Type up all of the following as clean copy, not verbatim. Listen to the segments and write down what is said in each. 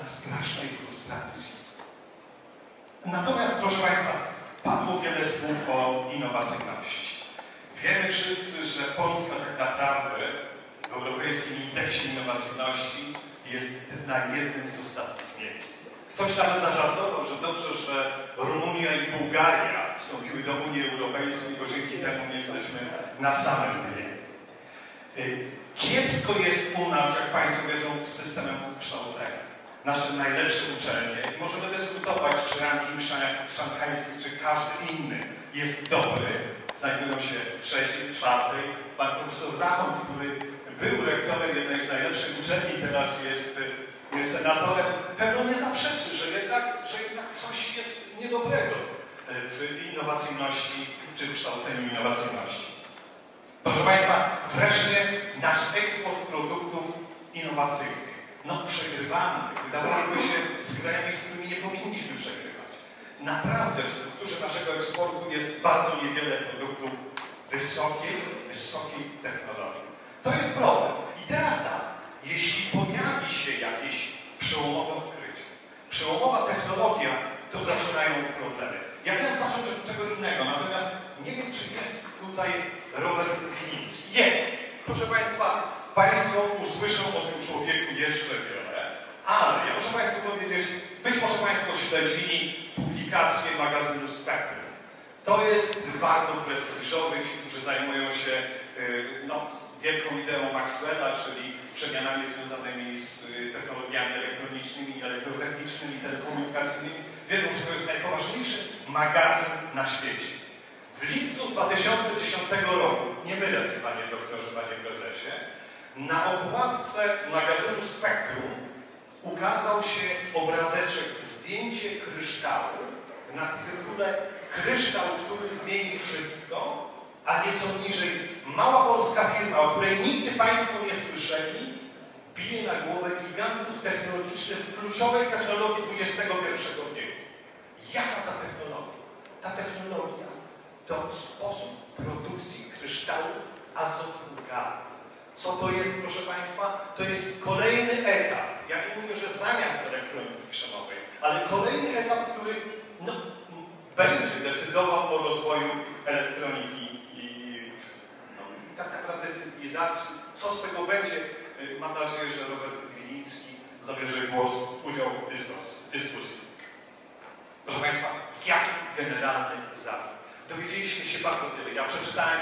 na strasznej frustracji. Natomiast, proszę Państwa, padło wiele słów o innowacyjności. Wiemy wszyscy, że Polska tak naprawdę w Europejskim Indeksie Innowacyjności jest na jednym z ostatnich miejsc. Ktoś nawet zażartował, że dobrze, że Rumunia i Bułgaria wstąpiły do Unii Europejskiej, bo dzięki temu nie jesteśmy na samym dnie. Kiepsko jest u nas, jak Państwo wiedzą, z systemem kształcenia. Nasze najlepsze uczelnie, i możemy dyskutować, czy ranking szanghajski, czy każdy inny jest dobry, znajdują się w trzeciej, w czwartej. Pan profesor Rachon, który był rektorem jednej z najlepszych uczelni, teraz jest senatorem, pewno nie zaprzeczy, że jednak coś jest niedobrego w innowacyjności, czy w kształceniu innowacyjności. Proszę Państwa, wreszcie nasz eksport produktów innowacyjnych. No przegrywamy, wydawałoby się, z krajami, z którymi nie powinniśmy przegrywać. Naprawdę w strukturze naszego eksportu jest bardzo niewiele produktów wysokiej technologii. To jest problem. I teraz tak, jeśli pojawi się jakieś przełomowe odkrycie, przełomowa technologia, to zaczynają problemy. Ja miałem zacząć od czego innego, natomiast nie wiem, czy jest tutaj Robert Wiliński. Jest! Proszę Państwa, Państwo usłyszą o tym człowieku jeszcze wiele, ale ja muszę Państwu powiedzieć, być może Państwo śledzili publikację magazynu Spektrum. To jest bardzo prestiżowy, ci, którzy zajmują się wielką ideą Maxwella, czyli przemianami związanymi z technologiami elektronicznymi, elektrotechnicznymi, telekomunikacyjnymi. Wiedzą, że to jest najpoważniejszy magazyn na świecie. W lipcu 2010 roku, nie mylę się, panie doktorze, panie prezesie, na okładce magazynu Spektrum ukazał się obrazeczek zdjęcie kryształu na tytule Kryształ, który zmieni wszystko, a nieco niżej mała polska firma, o której nigdy Państwo nie słyszeli, bije na głowę gigantów technologicznych w kluczowej technologii XXI wieku. Jaka ta technologia? Ta technologia to sposób produkcji kryształów azotu gazu. Co to jest, proszę Państwa? To jest kolejny etap. Ja nie mówię, że zamiast elektroniki krzemowej, ale kolejny etap, który będzie decydował o rozwoju elektroniki i tak naprawdę cywilizacji. Co z tego będzie? Mam nadzieję, że Robert Wiliński zabierze głos, udział w dyskusji. Proszę Państwa, jaki generalny zarzut? Dowiedzieliśmy się bardzo wiele. Ja przeczytałem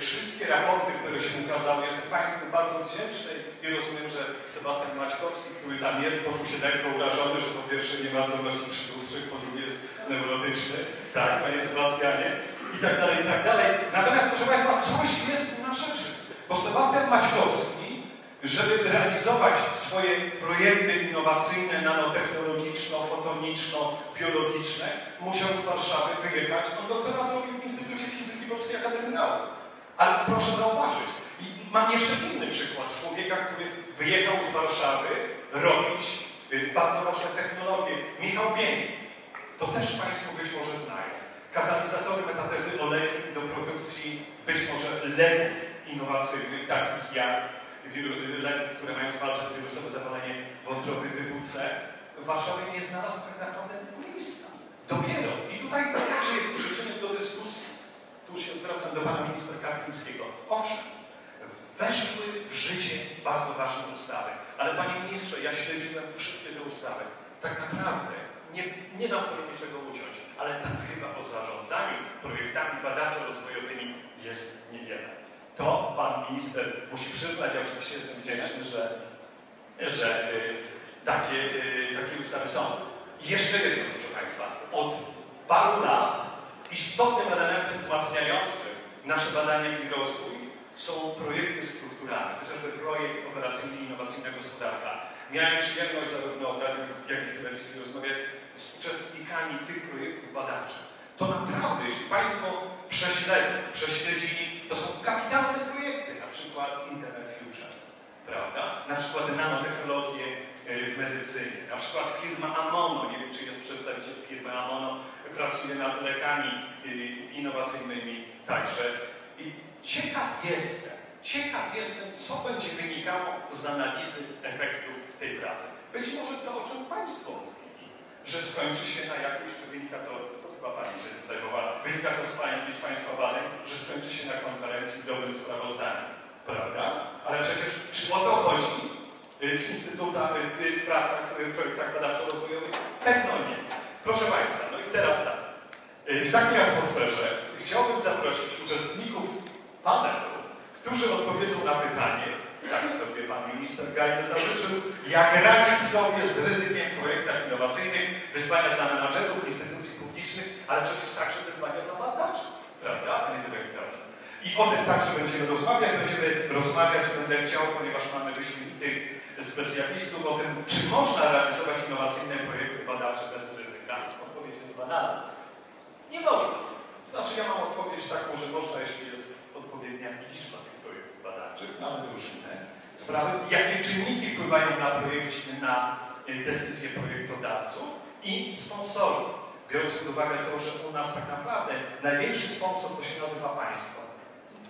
wszystkie raporty, które się ukazały. Jestem Państwu bardzo wdzięczny i rozumiem, że Sebastian Maćkowski, który tam jest, poczuł się lekko urażony, że po pierwsze nie ma zdolności przywódczych, po drugie jest neurotyczny. Tak, panie Sebastianie. I tak dalej, i tak dalej. Natomiast, proszę Państwa, coś jest na rzeczy. Bo Sebastian Maćkowski, żeby realizować swoje projekty innowacyjne, nanotechnologiczno-fotoniczno-biologiczne, musiał z Warszawy wyjechać. On doktorat robił w Instytucie Fizyki Polskiej Akademii Nauk. Ale proszę zauważyć, i mam jeszcze inny przykład człowieka, który wyjechał z Warszawy robić bardzo ważne technologie. Michał Bieni. To też Państwo być może znają. Katalizatory metatezy oleju do produkcji być może leków innowacyjnych, takich jak leków, które mają zwalczać wirusowe zapalenie wątroby typu C, w Warszawie nie znalazł tak naprawdę miejsca. Dopiero. I tutaj także jest przyczynek do dyskusji. Tu się zwracam do pana ministra Karpińskiego. Owszem, weszły w życie bardzo ważne ustawy. Ale panie ministrze, ja śledziłem wszystkie te ustawy. Tak naprawdę nie dam sobie niczego uciąć, ale tam chyba o zarządzaniu projektami badawczo-rozwojowymi jest niewiele. To pan minister musi przyznać, ja oczywiście jestem wdzięczny, że takie ustawy są. Jeszcze jedno, proszę Państwa, od paru lat istotnym elementem wzmacniającym nasze badania i rozwój są projekty strukturalne, chociażby projekt operacyjny Innowacyjna Gospodarka. Miałem przyjemność zarówno w radiu, jak i w telewizji rozmawiać z uczestnikami tych projektów badawczych. To naprawdę, jeśli Państwo prześledzili, to są kapitalne projekty, na przykład Internet Future, prawda? Na przykład nanotechnologie w medycynie, na przykład firma Amono, nie wiem, czy jest przedstawiciel firmy Amono, pracuje nad lekami innowacyjnymi także. I ciekaw jestem, co będzie wynikało z analizy efektów tej pracy. Być może to, o czym Państwo mówili, że skończy się na jakimś, czy wynika to, to chyba Pani się zajmowała, wynika to z Państwa badań, że skończy się na konferencji dobrym sprawozdaniem, prawda? Ale przecież czy o to chodzi w instytutach, w pracach, w projektach badawczo-rozwojowych? Pewno nie. Proszę Państwa, no i teraz tak. W takiej atmosferze chciałbym zaprosić uczestników panelu, którzy odpowiedzą na pytanie, tak sobie Pan Minister Gajny zażyczył, jak radzić sobie z ryzykiem w projektach innowacyjnych, wyzwania dla menadżerów, instytucji publicznych, ale przecież także wyzwania dla badaczy, prawda? I o tym także będziemy rozmawiać. Będę chciał, ponieważ mamy wyśmienitych specjalistów, o tym, czy można realizować innowacyjne projekty badawcze bez ryzyka. Odpowiedź jest banalna. Nie można. Znaczy ja mam odpowiedź taką, że można, jeśli jest odpowiednia liczba tych projektów badawczych, ale już inne sprawy. Jakie czynniki wpływają na decyzje projektodawców i sponsorów, biorąc pod uwagę to, że u nas tak naprawdę największy sponsor to się nazywa państwo.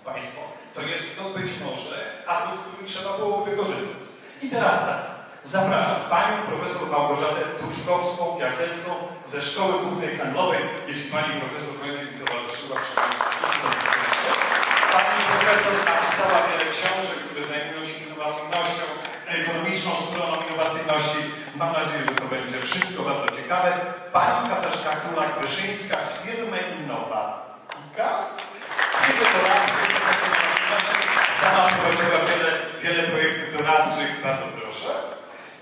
Państwo, to jest to być może atut, który trzeba było wykorzystać. I teraz tak, zapraszam Panią Profesor Małgorzatę Duczkowską-Piasecką ze Szkoły Głównej Handlowej, jeśli Pani Profesor będzie mi towarzyszyła przy Pani Profesor napisała wiele książek, które zajmują się innowacyjnością, ekonomiczną stroną innowacyjności. Mam nadzieję, że to będzie wszystko bardzo ciekawe. Pani Katarzyna Królak-Wyszyńska z firmy Innovatiki. Sama prowadziła wiele projektów doradczych, bardzo proszę.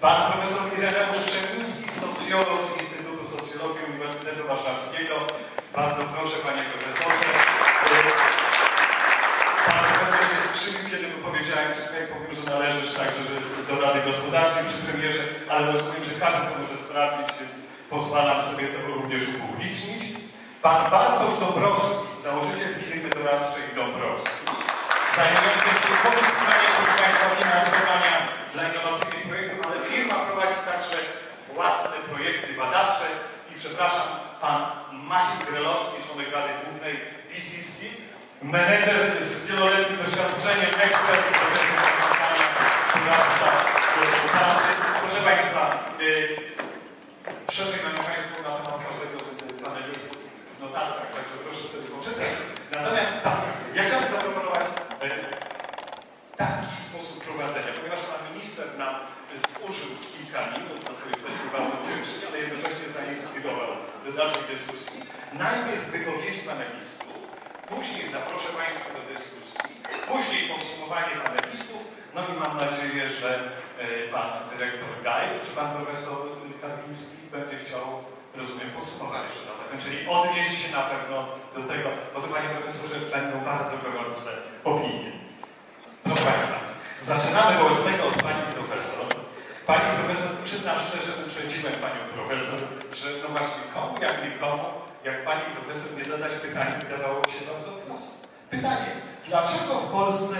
Pan Profesor Ireneusz Krzemiński, socjolog z Instytutu Socjologii Uniwersytetu Warszawskiego. Bardzo proszę, Panie Profesorze. Pan Profesor się skrzywił, kiedy mu powiedziałem, słuchaj, powiem, że należysz także do Rady Gospodarczej przy premierze, ale rozumiem, że każdy to może sprawdzić, więc pozwalam sobie to również upublicznić. Pan Bartosz Dąbrowski, założyciel firmy doradczej Dąbrowski, zajmujący się pozyskiwaniem finansowania dla innowacyjnych projektów, ale firma prowadzi także własne projekty badawcze. I przepraszam, pan Maciej Grelowski, członek Rady Głównej PCC, menedżer z wieloletnim doświadczeniem, ekspert w zakresie finansowania, doradca gospodarczy. Proszę Państwa, szerzej mają Państwo na temat każdego z panelistów w notatkach, także proszę sobie poczytać. Natomiast tak, ja chciałbym zaproponować taki sposób prowadzenia, ponieważ Pan Minister nam zużył kilka minut, za co jesteśmy bardzo wdzięczni, ale jednocześnie zainspirował do dalszej dyskusji. Najpierw wypowiedź panelistów, później zaproszę Państwa do dyskusji, później podsumowanie panelistów, no i mam nadzieję, że Pan Dyrektor Gaj, czy Pan Profesor Karpiński będzie chciał, rozumiem, podsumować jeszcze na zakończenie. Odnieść się na pewno do tego, bo to, Panie Profesorze, będą bardzo gorące opinie. Proszę Państwa, zaczynamy wobec tego od Pani Profesor. Pani Profesor, przyznam szczerze, uprzedziłem Panią Profesor, że no właśnie komu, jak nikomu, jak Pani Profesor nie zadać pytania, wydawało mi się bardzo proste. Pytanie, dlaczego w Polsce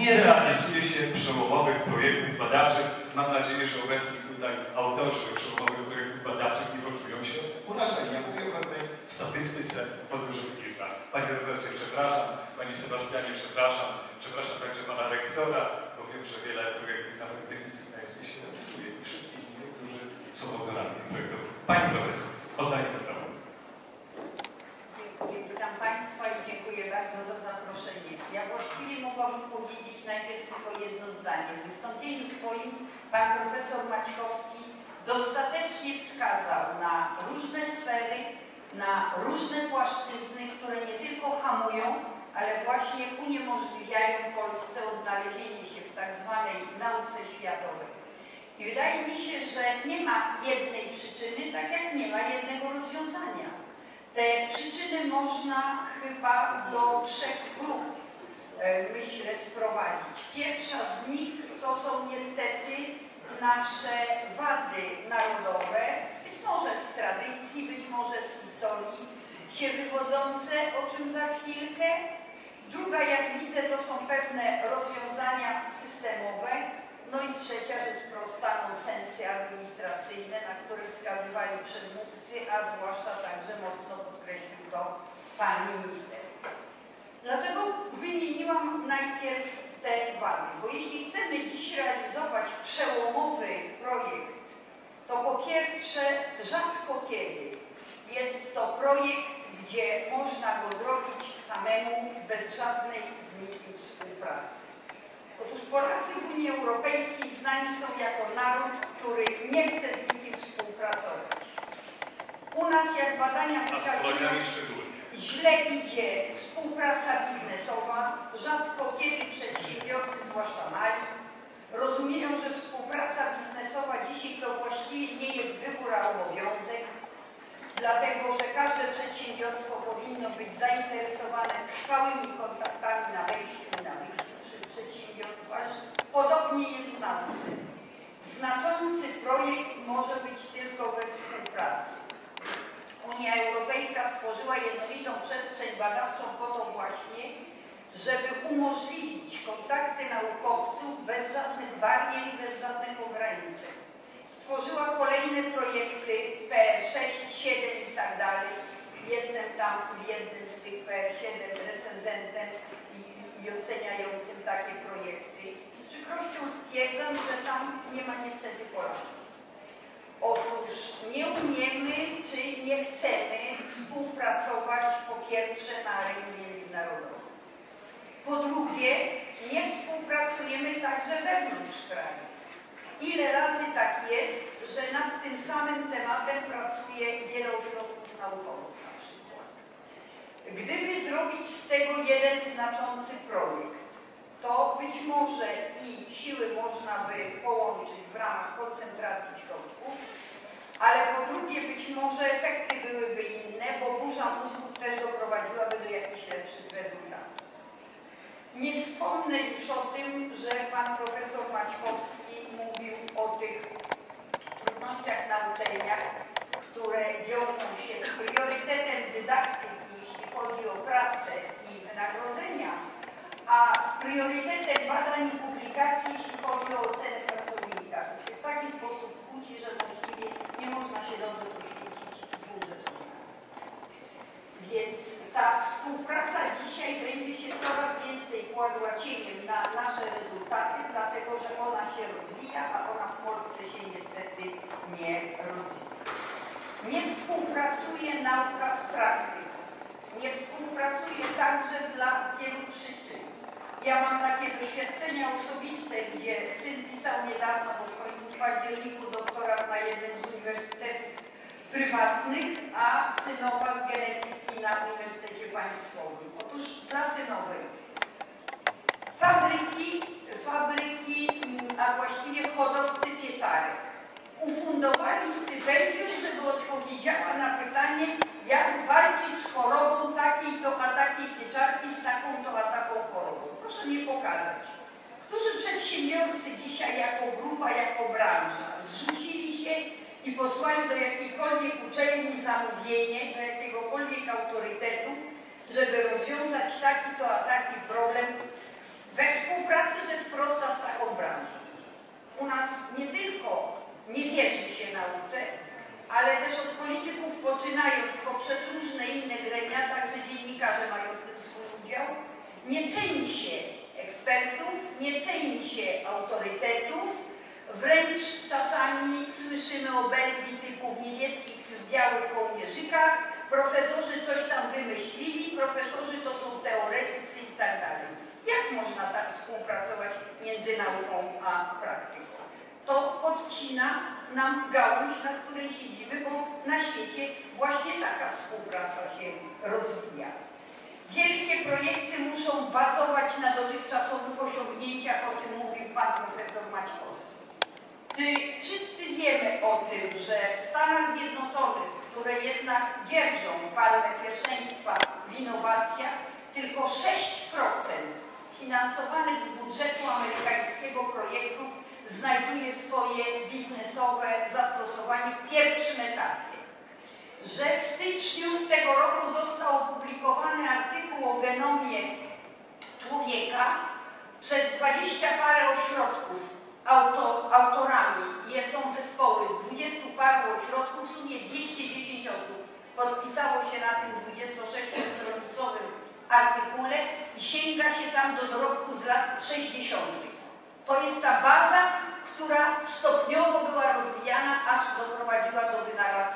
nie realizuje się przełomowych projektów badawczych? Mam nadzieję, że obecni tutaj autorzy przełomowych projektów badawczych nie poczują się urażeni. Ja mówię o pewnej statystyce o dużych liczbach. Panie Robercie, przepraszam. Panie Sebastianie, przepraszam. Przepraszam także Pana Rektora, bo wiem, że wiele projektów nawet technicznych na SP się realizuje i wszystkich innych, którzy są autorami projektów. Pani Profesor, oddaję prawo. Witam Państwa i dziękuję bardzo za zaproszenie. Ja właściwie mogłabym powiedzieć najpierw tylko jedno zdanie. W wystąpieniu swoim Pan Profesor Maćkowski dostatecznie wskazał na różne sfery, na różne płaszczyzny, które nie tylko hamują, ale właśnie uniemożliwiają Polsce odnalezienie się w tak zwanej nauce światowej. I wydaje mi się, że nie ma jednej przyczyny, tak jak nie ma jednego rozwiązania. Te przyczyny można chyba do trzech grup, myślę, sprowadzić. Pierwsza z nich to są niestety nasze wady narodowe, być może z tradycji, być może z historii się wywodzące, o czym za chwilkę. Druga, jak widzę, to są pewne rozwiązania systemowe. No i trzecia rzecz prosta, nonsensy administracyjne, na które wskazywali przedmówcy, a zwłaszcza także mocno podkreślił to Pan Minister. Dlatego wymieniłam najpierw te wady, bo jeśli chcemy dziś realizować przełomowy projekt rzadko kiedy jest to projekt, gdzie można go zrobić samemu, bez żadnej z nikim współpracy. Otóż Polacy w Unii Europejskiej znani są jako naród, który nie chce z nikim współpracować. U nas, jak badania pokazują, źle idzie współpraca biznesowa, rzadko kiedy przedsiębiorcy, zwłaszcza mali, rozumieją, że współpraca biznesowa dzisiaj to właściwie nie jest wybór, a obowiązek, dlatego że każde przedsiębiorstwo powinno być zainteresowane trwałymi kontaktami na wejściu i na wyjściu przedsiębiorstwa. Podobnie jest w nauce. Znaczący projekt może być tylko we współpracy. Unia Europejska stworzyła jednolitą przestrzeń badawczą po to właśnie, żeby umożliwić kontakty naukowców bez żadnych barier i bez żadnych ograniczeń. Stworzyła kolejne projekty PR6, 7 i tak dalej. Jestem tam w jednym z tych PR7 recenzentem i oceniającym takie projekty. Z przykrością stwierdzam, że tam nie ma niestety Polaków. Otóż nie umiemy, czy nie chcemy współpracować po pierwsze na arenie międzynarodowej. Po drugie, nie współpracujemy także wewnątrz kraju. Ile razy tak jest, że nad tym samym tematem pracuje wiele ośrodków naukowych na przykład. Gdyby zrobić z tego jeden znaczący projekt, to być może i siły można by połączyć w ramach koncentracji środków, ale po drugie być może efekty byłyby inne, bo burza mózgów też doprowadziłaby do jakichś lepszych rezultatów. Nie wspomnę już o tym, że pan profesor Maćkowski mówił o tych trudnościach na uczelniach, które wiążą się z priorytetem dydaktyki, jeśli chodzi o pracę i wynagrodzenia, a z priorytetem badań i publikacji, jeśli chodzi o ocenę pracownika. To się w taki sposób kłóci, że właściwie nie można się dobrze poświęcić dwóch rzeczom. Więc ta współpraca dzisiaj będzie się coraz więcej kładła cieniem na nasze rezultaty, dlatego że ona się rozwija, a ona w Polsce się niestety nie rozwija. Nie współpracuje nauka z praktyką. Nie współpracuje także dla wielu przyczyn. Ja mam takie doświadczenia osobiste, gdzie syn pisał niedawno, bo skończył w październiku doktorat na jednym z uniwersytetów prywatnych, a synowa z genetyki na Uniwersytecie Państwowym. Otóż dla synowej fabryki, a właściwie hodowcy pieczarek ufundowali stypendium, żeby odpowiedziała na pytanie, jak walczyć z chorobą takiej to a takiej pieczarki, z taką to a taką chorobą. Proszę nie pokazać. Którzy przedsiębiorcy dzisiaj jako grupa, jako branża zrzucili się i posłali do jakiejkolwiek uczelni zamówienie, do jakiegokolwiek autorytetu, żeby rozwiązać taki to a taki problem we współpracy, rzecz prosta, z taką branżą. U nas nie tylko nie wierzy się nauce, ale też od polityków poczynając poprzez różne inne gremia, także dziennikarze mają w tym swój udział, nie ceni się ekspertów, nie ceni się autorytetów, wręcz czasami słyszymy o Belgii typu w niemieckich czy w białych kołnierzykach. Profesorzy coś tam wymyślili, profesorzy to są teoretycy i tak dalej. Jak można tak współpracować między nauką a praktyką? To podcina nam gałąź, na której siedzimy, bo na świecie właśnie taka współpraca się rozwija. Wielkie projekty muszą bazować na dotychczasowych osiągnięciach, o tym mówił pan profesor Maćkowski. Wszyscy wiemy o tym, że w Stanach Zjednoczonych, które jednak dzierżą palmę pierwszeństwa w innowacjach, tylko 6% finansowanych z budżetu amerykańskiego projektów znajduje swoje biznesowe zastosowanie w pierwszym etapie. Że w styczniu tego roku został opublikowany artykuł o genomie człowieka przez 20 parę ośrodków. Autorami są zespoły 20 paru ośrodków, w sumie 210 osób podpisało się na tym 26-stronicowym artykule i sięga się tam do dorobku z lat 60. To jest ta baza, która stopniowo była rozwijana, aż doprowadziła do wynalazku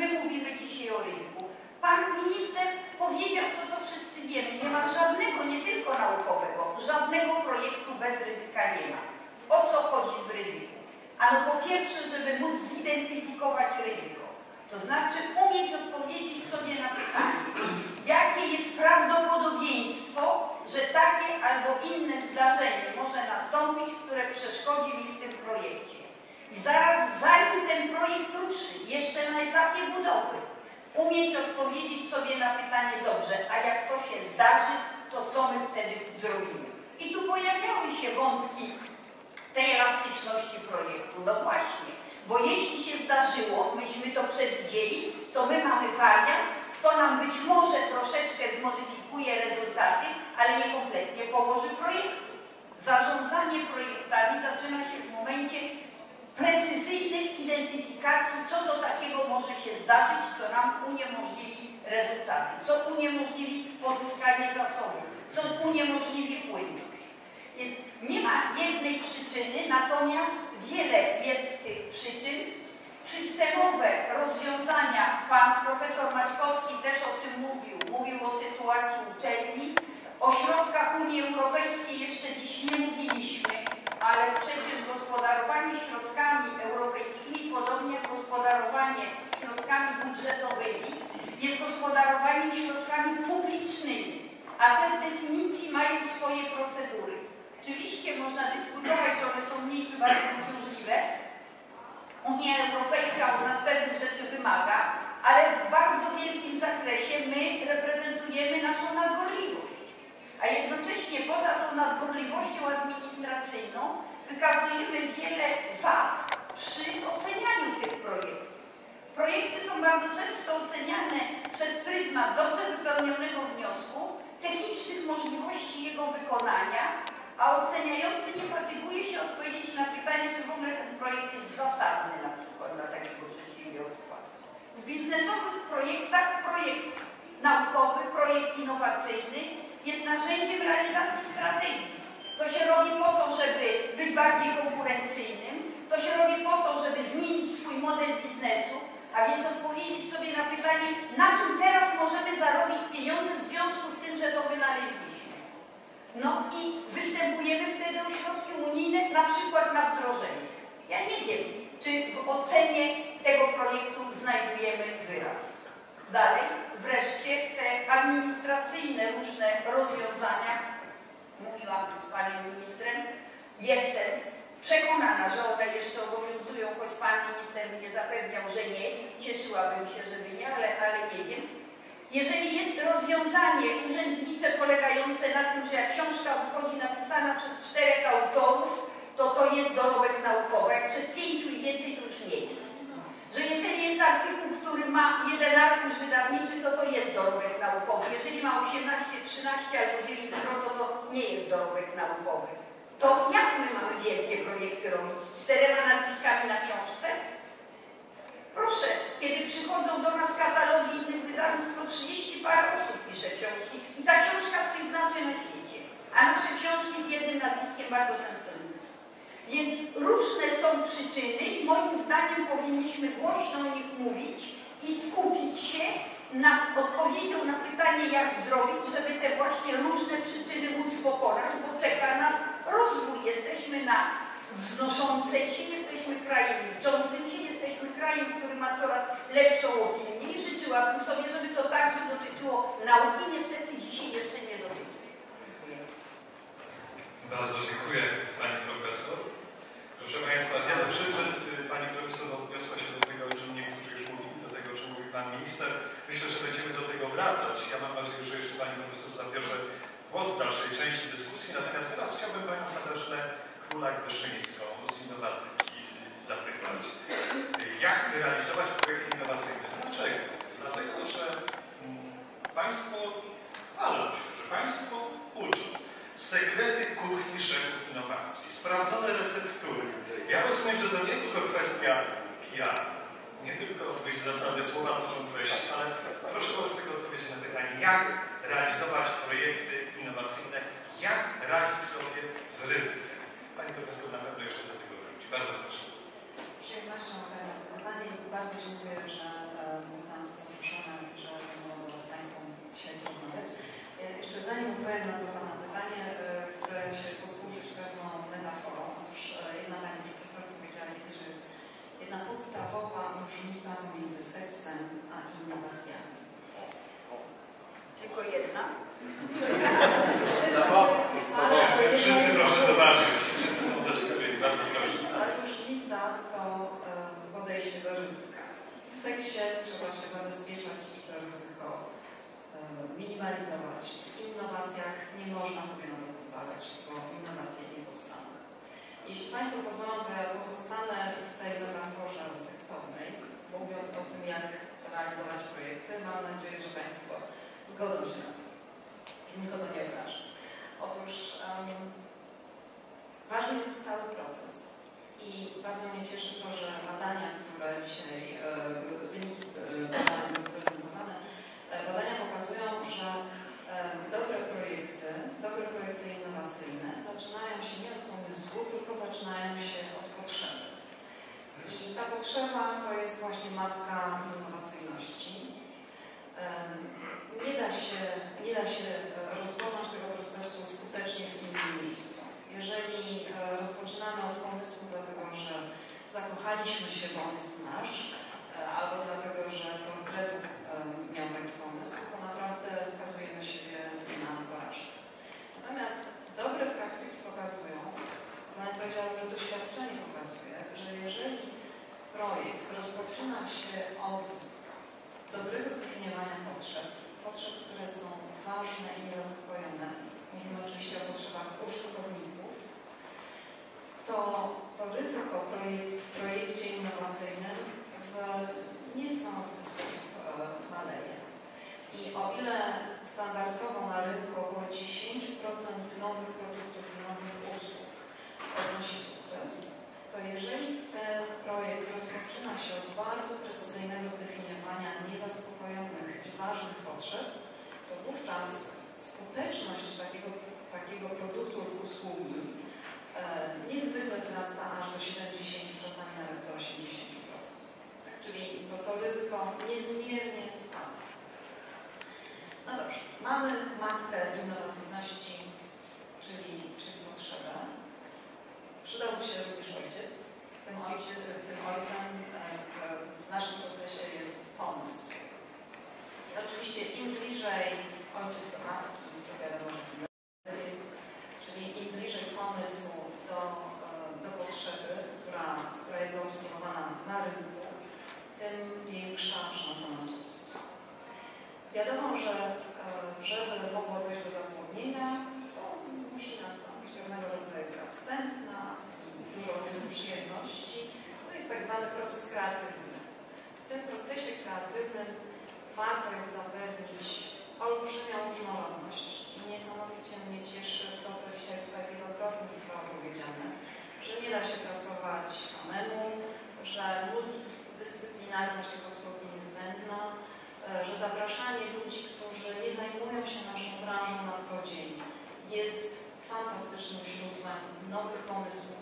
My mówimy takich hieroglifów. Pan minister powiedział to, co wszyscy wiemy. Nie ma żadnego, nie tylko naukowego, żadnego projektu bez ryzyka nie ma. O co chodzi w ryzyku? Ano po pierwsze, żeby móc zidentyfikować ryzyko. To znaczy umieć odpowiedzieć sobie na pytanie, jakie jest prawdopodobieństwo, że takie albo inne zdarzenie może nastąpić, które przeszkodzi mi w tym projekcie. I zaraz, zanim ten projekt ruszy, jeszcze na etapie budowy, umieć odpowiedzieć sobie na pytanie, dobrze, a jak to się zdarzy, to co my wtedy zrobimy? I tu pojawiały się wątki tej elastyczności projektu. No właśnie, bo jeśli się zdarzyło, myśmy to przewidzieli, to my mamy wariant, to nam być może troszeczkę zmodyfikuje rezultaty, ale nie kompletnie położy projektu. Zarządzanie projektami zaczyna się w momencie precyzyjnej identyfikacji, co do takiego może się zdarzyć, co nam uniemożliwi rezultaty, co uniemożliwi pozyskanie zasobów, co uniemożliwi płynność. Więc nie ma jednej przyczyny, natomiast wiele jest tych przyczyn. Systemowe rozwiązania, pan profesor Maćkowski też o tym mówił, o sytuacji uczelni, o środkach Unii Europejskiej jeszcze dziś nie mówiliśmy, ale przecież gospodarowanie środkami europejskimi, podobnie jak gospodarowanie środkami budżetowymi, jest gospodarowaniem środkami publicznymi, a te z definicji mają swoje procedury. Oczywiście można dyskutować, czy one są mniej czy bardziej uciążliwe. Unia Europejska od nas pewnych rzeczy wymaga, ale w bardzo wielkim zakresie my reprezentujemy naszą nadgorliwość. A jednocześnie poza tą nadgorliwością administracyjną wykazujemy wiele wad przy ocenianiu tych projektów. Projekty są bardzo często oceniane przez pryzmat dobrze wypełnionego wniosku, technicznych możliwości jego wykonania, a oceniający nie fatyguje się odpowiedzieć na pytanie, czy w ogóle ten projekt jest zasadny na przykład dla takiego przedsiębiorstwa. W biznesowych projektach projekt naukowy, projekt innowacyjny jest narzędziem realizacji strategii. To się robi po to, żeby być bardziej konkurencyjnym, to się robi po to, żeby zmienić swój model biznesu, a więc odpowiedzieć sobie na pytanie, na czym teraz możemy zarobić pieniądze w związku z tym, że to wynaleźliśmy. No i występujemy wtedy o środki unijne, na przykład na wdrożenie. Ja nie wiem, czy w ocenie tego projektu znajdujemy wyraz. Dalej, wreszcie te administracyjne różne rozwiązania, mówiłam tu z panem ministrem, jestem przekonana, że one jeszcze obowiązują, choć pan minister mnie zapewniał, że nie, cieszyłabym się, żeby nie, ale nie wiem. Jeżeli jest rozwiązanie urzędnicze polegające na tym, że jak książka wychodzi napisana przez 4 autorów, to jest dorobek naukowy, jak przez 5 i więcej to już nie jest. Że jeżeli jest artykuł, który ma 1 arkusz wydawniczy, to jest dorobek naukowy. Jeżeli ma 18, 13 albo 9, to nie jest dorobek naukowy. To jak my mamy wielkie projekty robić? 4 nazwiskami na książce? Proszę, kiedy przychodzą do nas katalogi innych wydawnictw, to 30 parę osób pisze książki i ta książka coś znaczy na świecie. A nasze książki z jednym nazwiskiem bardzo często nic. Więc różne są przyczyny i moim zdaniem powinniśmy głośno o nich mówić i skupić się nad odpowiedzią na pytanie, jak zrobić, żeby te właśnie różne przyczyny móc pokonać, bo czeka nas rozwój. Jesteśmy na wznoszącej się, jesteśmy krajem liczącym się, jesteśmy krajem, który ma coraz lepszą opinię i życzyłabym sobie, żeby to także dotyczyło nauki. Niestety dzisiaj jeszcze nie dotyczy. Bardzo dziękuję pani profesor. Proszę państwa, wiele przyczyn pani profesor odniosła się do tego, o czym niektórzy już mówili, do tego, o czym mówił pan minister. Myślę, że będziemy do tego wracać. Ja mam nadzieję, że jeszcze pani profesor zabierze głos w dalszej części dyskusji, natomiast teraz chciałbym panią Katarzynę Królak-Wyszyńską z Innovatiki zapytać, jak realizować projekty innowacyjne. Dlaczego? Dlatego, że państwo walą się, że państwo uczą. Sekrety kuchni szefów innowacji, sprawdzone receptury. Ja rozumiem, że to nie tylko kwestia PR, nie tylko wyjść zasady słowa tworzą treści, ale proszę o z tego odpowiedzi na pytanie, jak realizować projekty innowacyjne, jak radzić sobie z ryzykiem. Pani profesor na pewno jeszcze do tego wróci. Bardzo proszę. Z przyjemnością Pani bardzo dziękuję, że zostałam tu zaproszona i że mogę z Państwem dzisiaj porozmawiać. Jeszcze zanim odpowiem na to Pana pytanie, chcę się posłużyć pewną metaforą. Otóż jedna pani profesor powiedziała, że jest jedna podstawowa różnica między seksem a innowacjami. Tylko jedna? Wszyscy proszę zobaczyć, wszyscy są zaciekawieni, bardzo proszę. Ale różnica to podejście do ryzyka. W seksie trzeba się zabezpieczać i to ryzyko minimalizować. W innowacjach nie można sobie na to pozwalać, bo innowacje nie powstaną. Jeśli Państwo pozwolą, to ja pozostanę w tej metaforze seksownej, mówiąc o tym, jak realizować projekty. Mam nadzieję, że Państwo zgodzą się na to. Nikogo nie obrażę. Otóż ważny jest cały proces i bardzo mnie cieszy to, że badania, które dzisiaj wyniki badań były prezentowane, badania pokazują, że dobre projekty innowacyjne zaczynają się nie od pomysłu, tylko zaczynają się od potrzeby. I ta potrzeba to jest właśnie matka innowacyjności. Nie da się rozpocząć tego procesu skutecznie w innym miejscu. Jeżeli rozpoczynamy od pomysłu dlatego, że zakochaliśmy się, bo on jest nasz, albo dlatego, że ten prezes miał taki pomysł, to naprawdę skazujemy siebie na porażkę. Natomiast dobre praktyki pokazują, nawet powiedziałam, że doświadczenie pokazuje, że jeżeli projekt rozpoczyna się od dobrego zdefiniowania potrzeb, które są ważne i niezaspokojone, mówimy oczywiście o potrzebach użytkowników, to ryzyko w projekcie innowacyjnym w niesamowity sposób maleje. I o ile standardowo na rynku około 10% nowych produktów i nowych usług odnosi sukces, to jeżeli ten projekt rozpoczyna się od bardzo precyzyjnego zdefiniowania niezaspokojonych i ważnych potrzeb, to wówczas skuteczność takiego produktu lub usługi niezwykle wzrasta aż do 70%, czasami nawet do 80%. Czyli to ryzyko niezmiernie spada. No dobrze, mamy matkę innowacyjności, czyli potrzebę. Przydałby się również ojciec. Tym ojcem w naszym procesie jest pomysł. I oczywiście im bliżej ojciec do matki, to wiadomo, że tym lepiej, czyli im bliżej pomysłu do potrzeby, która jest zaobserwowana na rynku, tym większa szansa na sukces. Wiadomo, że żeby mogło dojść do zapłodnienia, to musi nastąpić pewnego rodzaju gra wstępna, dużo różnych przyjemności. To jest tak zwany proces kreatywny. W tym procesie kreatywnym warto jest zapewnić olbrzymią różnorodność i niesamowicie mnie cieszy to, co dzisiaj tutaj wielokrotnie zostało powiedziane, że nie da się pracować samemu, że multidyscyplinarność jest absolutnie niezbędna, że zapraszanie ludzi, którzy nie zajmują się naszą branżą na co dzień, jest fantastycznym źródłem nowych pomysłów.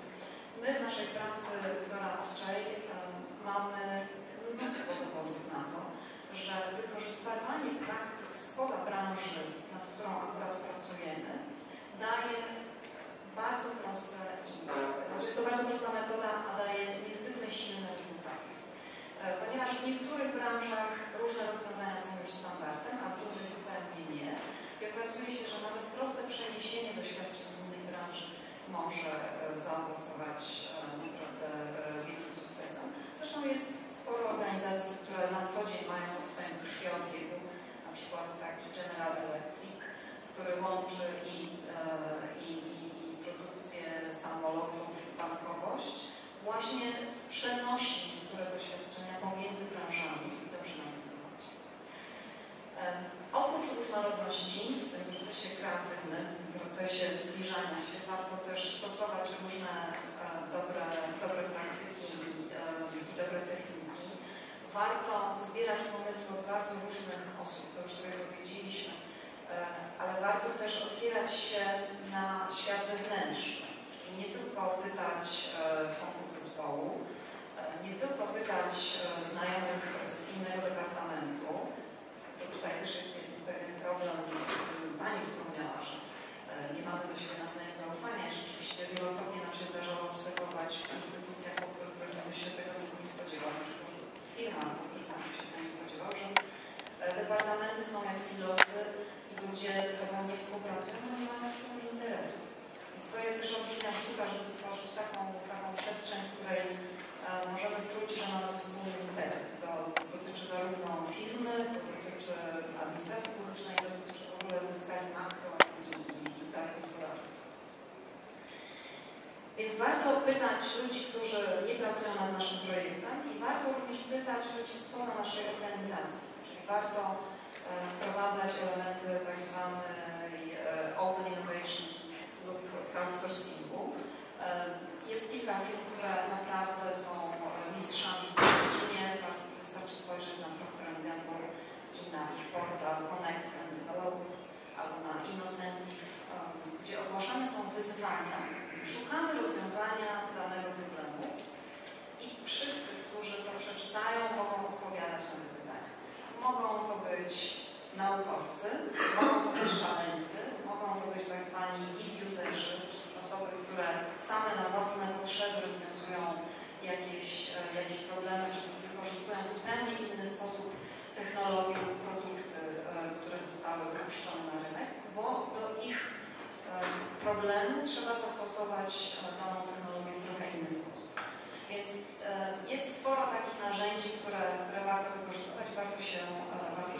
My w naszej pracy doradczej mamy mnóstwo dowodów na to, że wykorzystywanie praktyk spoza branży, nad którą akurat pracujemy, daje bardzo proste jest to bardzo prosta metoda, a daje niezwykle silne rezultaty. Ponieważ w niektórych branżach różne rozwiązania są już standardem, a w drugich zupełnie nie. I okazuje się, że nawet proste przeniesienie doświadczeń z innej branży może zaowocować naprawdę wielkim sukcesem. Zresztą jest sporo organizacji, które na co dzień mają pod swoim krwiobiegu, na przykład taki General Electric, który łączy i produkcję samolotów i bankowość, właśnie przenosi niektóre doświadczenia pomiędzy branżami i dobrze nam to chodzi. Oprócz różnorodności w tym procesie kreatywnym, w procesie zbliżania się warto też stosować różne dobre praktyki i dobre techniki. Warto zbierać pomysły od bardzo różnych osób, to już sobie powiedzieliśmy, ale warto też otwierać się na świat zewnętrzny, czyli nie tylko pytać członków zespołu, nie tylko pytać wybrać znajomych z innego departamentu. Bo tutaj też jest pewien problem, o którym Pani wspomniała, że nie mamy do siebie nawzajem zaufania. Rzeczywiście wielokrotnie nam się zdarzało obserwować w instytucjach, po których bym się tego nie spodziewał, czy w firmach, po których bym się tego nie spodziewał, że departamenty są jak silosy i ludzie ze sobą nie współpracują, no nie mają wspólnych interesów. Więc to jest też olbrzymia sztuka, żeby stworzyć taką przestrzeń, w której możemy czuć, że mamy wspólny interes. To dotyczy zarówno firmy, to dotyczy administracji publicznej, to dotyczy w ogóle skali makro i całej gospodarki. Więc warto pytać ludzi, którzy nie pracują nad naszym projektem, i warto również pytać ludzi spoza naszej organizacji. Warto wprowadzać elementy tak zwanej open innovation lub crowdsourcingu. Jest kilka firm, które naprawdę są mistrzami w dziedzinie. Wystarczy spojrzeć na Procter & Gamble i na ich portal Connect and Develop albo na Innocentive, gdzie ogłaszane są wyzwania. Szukamy rozwiązania danego problemu i wszyscy, którzy to przeczytają, mogą odpowiadać na to. Mogą to być naukowcy, mogą to być szaleńcy, mogą to być tak zwani userzy, czyli osoby, które same na własne potrzeby rozwiązują jakieś problemy, czy wykorzystują w zupełnie inny sposób technologię lub produkty, które zostały wypuszczone na rynek, bo do ich problemu trzeba zastosować daną technologię w trochę inny sposób. Więc jest sporo takich narzędzi, które warto wykorzystywać, warto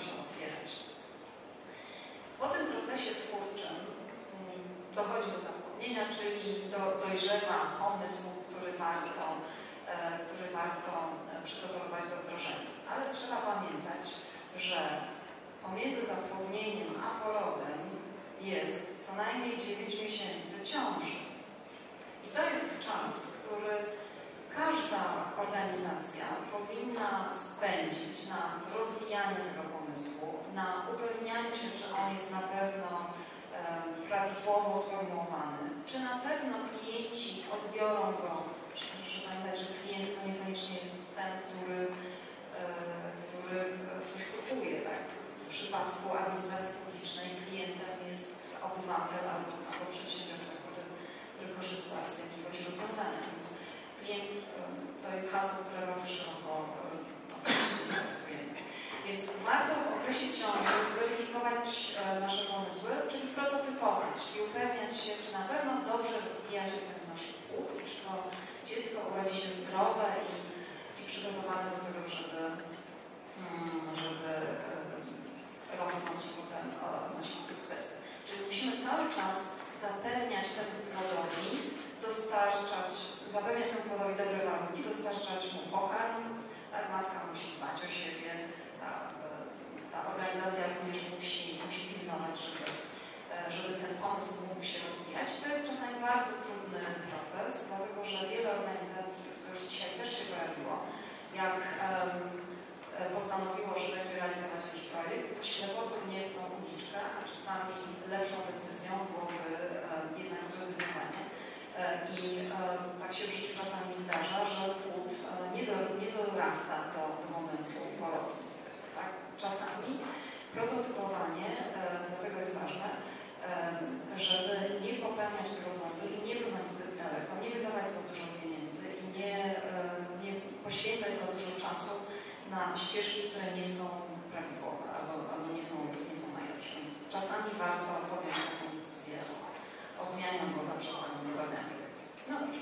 się otwierać. Po tym procesie twórczym dochodzi do zapomnienia, czyli dojrzewa pomysł, który warto przygotowywać do wdrożenia. Ale trzeba pamiętać, że pomiędzy zapomnieniem a porodem jest co najmniej 9 miesięcy ciąży. I to jest czas, który każda organizacja powinna spędzić na rozwijaniu tego pomysłu, na upewnianiu się, czy on jest na pewno prawidłowo sformułowany, czy na pewno klienci odbiorą go. Proszę pamiętać, że klient to niekoniecznie jest ten, który coś kupuje. Tak? W przypadku administracji publicznej klientem jest obywatel albo przedsiębiorca, który korzysta z jakiegoś rozwiązania. Więc klient to jest hasło, które bardzo szeroko traktujemy. Więc warto w okresie ciąży weryfikować nasze pomysły, czyli prototypować i upewniać się, czy na pewno dobrze rozwija się ten nasz płód, czy to dziecko urodzi się zdrowe i przygotowane do tego, żeby rosnąć i potem odnosić sukces. Czyli musimy cały czas zapewniać temu płodowi, zapewniać temu płodowi dobre warunki, dostarczać mu pokarm. Matka musi dbać o siebie, ta organizacja również musi pilnować, żeby ten pomysł mógł się rozwijać. To jest czasami bardzo trudny proces, dlatego że wiele organizacji, co już dzisiaj też się pojawiło, jak postanowiło, że będzie realizować jakiś projekt, ślepo brnie w tą uliczkę, a czasami lepszą decyzją byłoby jednak zrezygnowanie. I tak się w życiu czasami zdarza, że płód nie dorasta do momentu porodu. Tak? Czasami prototypowanie, dlatego jest ważne, żeby nie popełniać tego błędu i nie płynąć zbyt daleko, nie wydawać za dużo pieniędzy i nie poświęcać za dużo czasu na ścieżki, które nie są prawidłowe albo nie są najlepsze. Więc czasami warto podjąć taką decyzję o zmianie poza przesłanym prowadzeniem. No dobrze.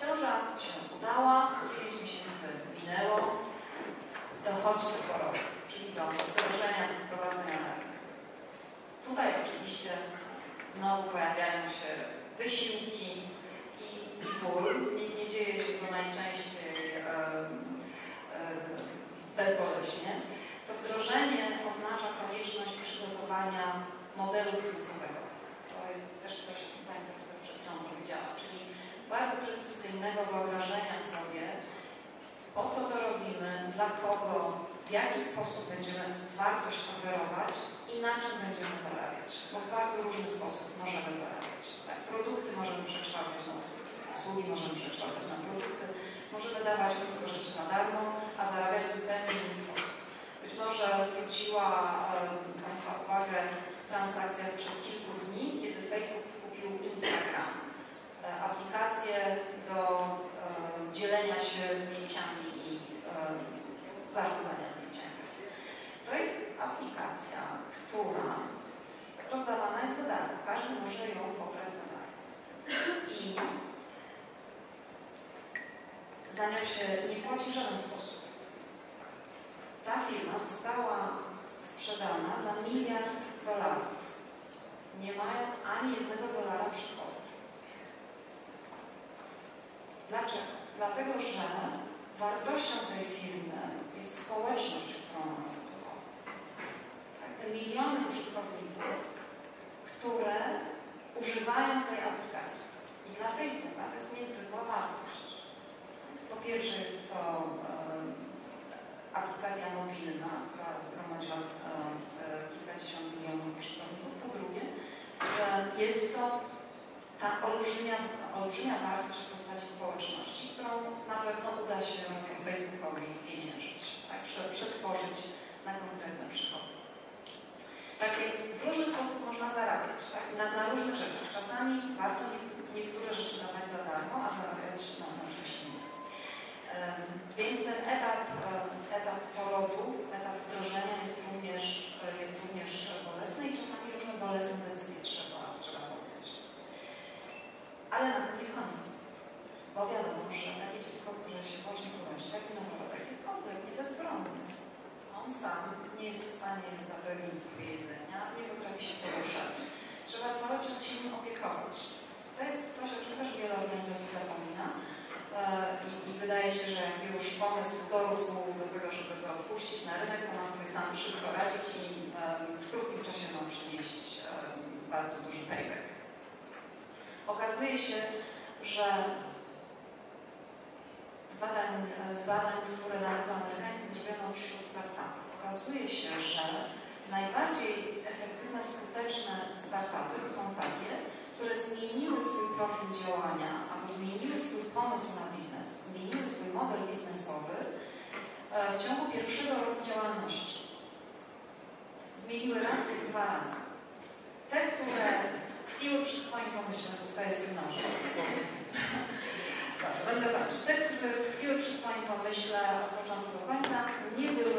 Ciąża się udała, 9 miesięcy minęło, dochodzi do porodu, czyli do wdrożenia, wprowadzenia leków. Tutaj oczywiście znowu pojawiają się wysiłki i ból. Nie dzieje się to najczęściej bezboleśnie. To wdrożenie oznacza konieczność przygotowania modelu biznesowego. Jest też coś, o czym Pani profesor przed chwilą powiedziała, czyli bardzo precyzyjnego wyobrażenia sobie, po co to robimy, dla kogo, w jaki sposób będziemy wartość oferować i na czym będziemy zarabiać. Bo w bardzo różny sposób możemy zarabiać. Tak, produkty możemy przekształcać na usługi, usługi możemy przekształcać na produkty, możemy dawać wszystko rzeczy za darmo, którym się nie płaci w żaden sposób. Ta firma została sprzedana za $1 miliard, nie mając ani $1 przychodu. Dlaczego? Dlatego, że wartością tej firmy jest społeczność, którą ona zbudowała. Tak, te miliony użytkowników, które używają tej aplikacji. I dla Facebooka to jest niezwykła wartość. Po pierwsze jest to aplikacja mobilna, która zgromadziła kilkadziesiąt milionów użytkowników. Po drugie, jest to ta olbrzymia wartość w postaci społeczności, którą na pewno uda się Facebookowi spieniężyć, tak, przetworzyć na konkretne przychody. Tak więc w różny sposób można zarabiać, tak, na różnych rzeczach. Czasami warto niektóre rzeczy dawać za darmo, a zarabiać na czymś innym. Więc ten etap porodu, etap wdrożenia jest również bolesny i czasami różne bolesne decyzje trzeba podjąć. Ale na tym nie koniec. Bo wiadomo, że takie dziecko, które się później urodzi, taki noworodek jest kompletnie bezbronny. On sam nie jest w stanie zapewnić sobie jedzenia, nie potrafi się poruszać. Trzeba cały czas się nim opiekować. To jest coś, o czym też wiele organizacji zapomina. I wydaje się, że już pomysł dorósł do tego, żeby go wpuścić na rynek, to nas sobie sam szybko radzić i w krótkim czasie nam przynieść bardzo duży payback. Okazuje się, że z badań, które na rynku amerykańskim zrobiono wśród startupów, okazuje się, że najbardziej efektywne, skuteczne startupy to są takie, które zmieniły swój profil działania, albo zmieniły swój pomysł na biznes, zmieniły swój model biznesowy w ciągu pierwszego roku działalności. Zmieniły raz lub 2 razy. Te, które tkwiły przy swoim pomyśle, dostaję sygnał, że będę patrzeć. Te, które tkwiły przy swoim pomyśle od początku do końca, nie były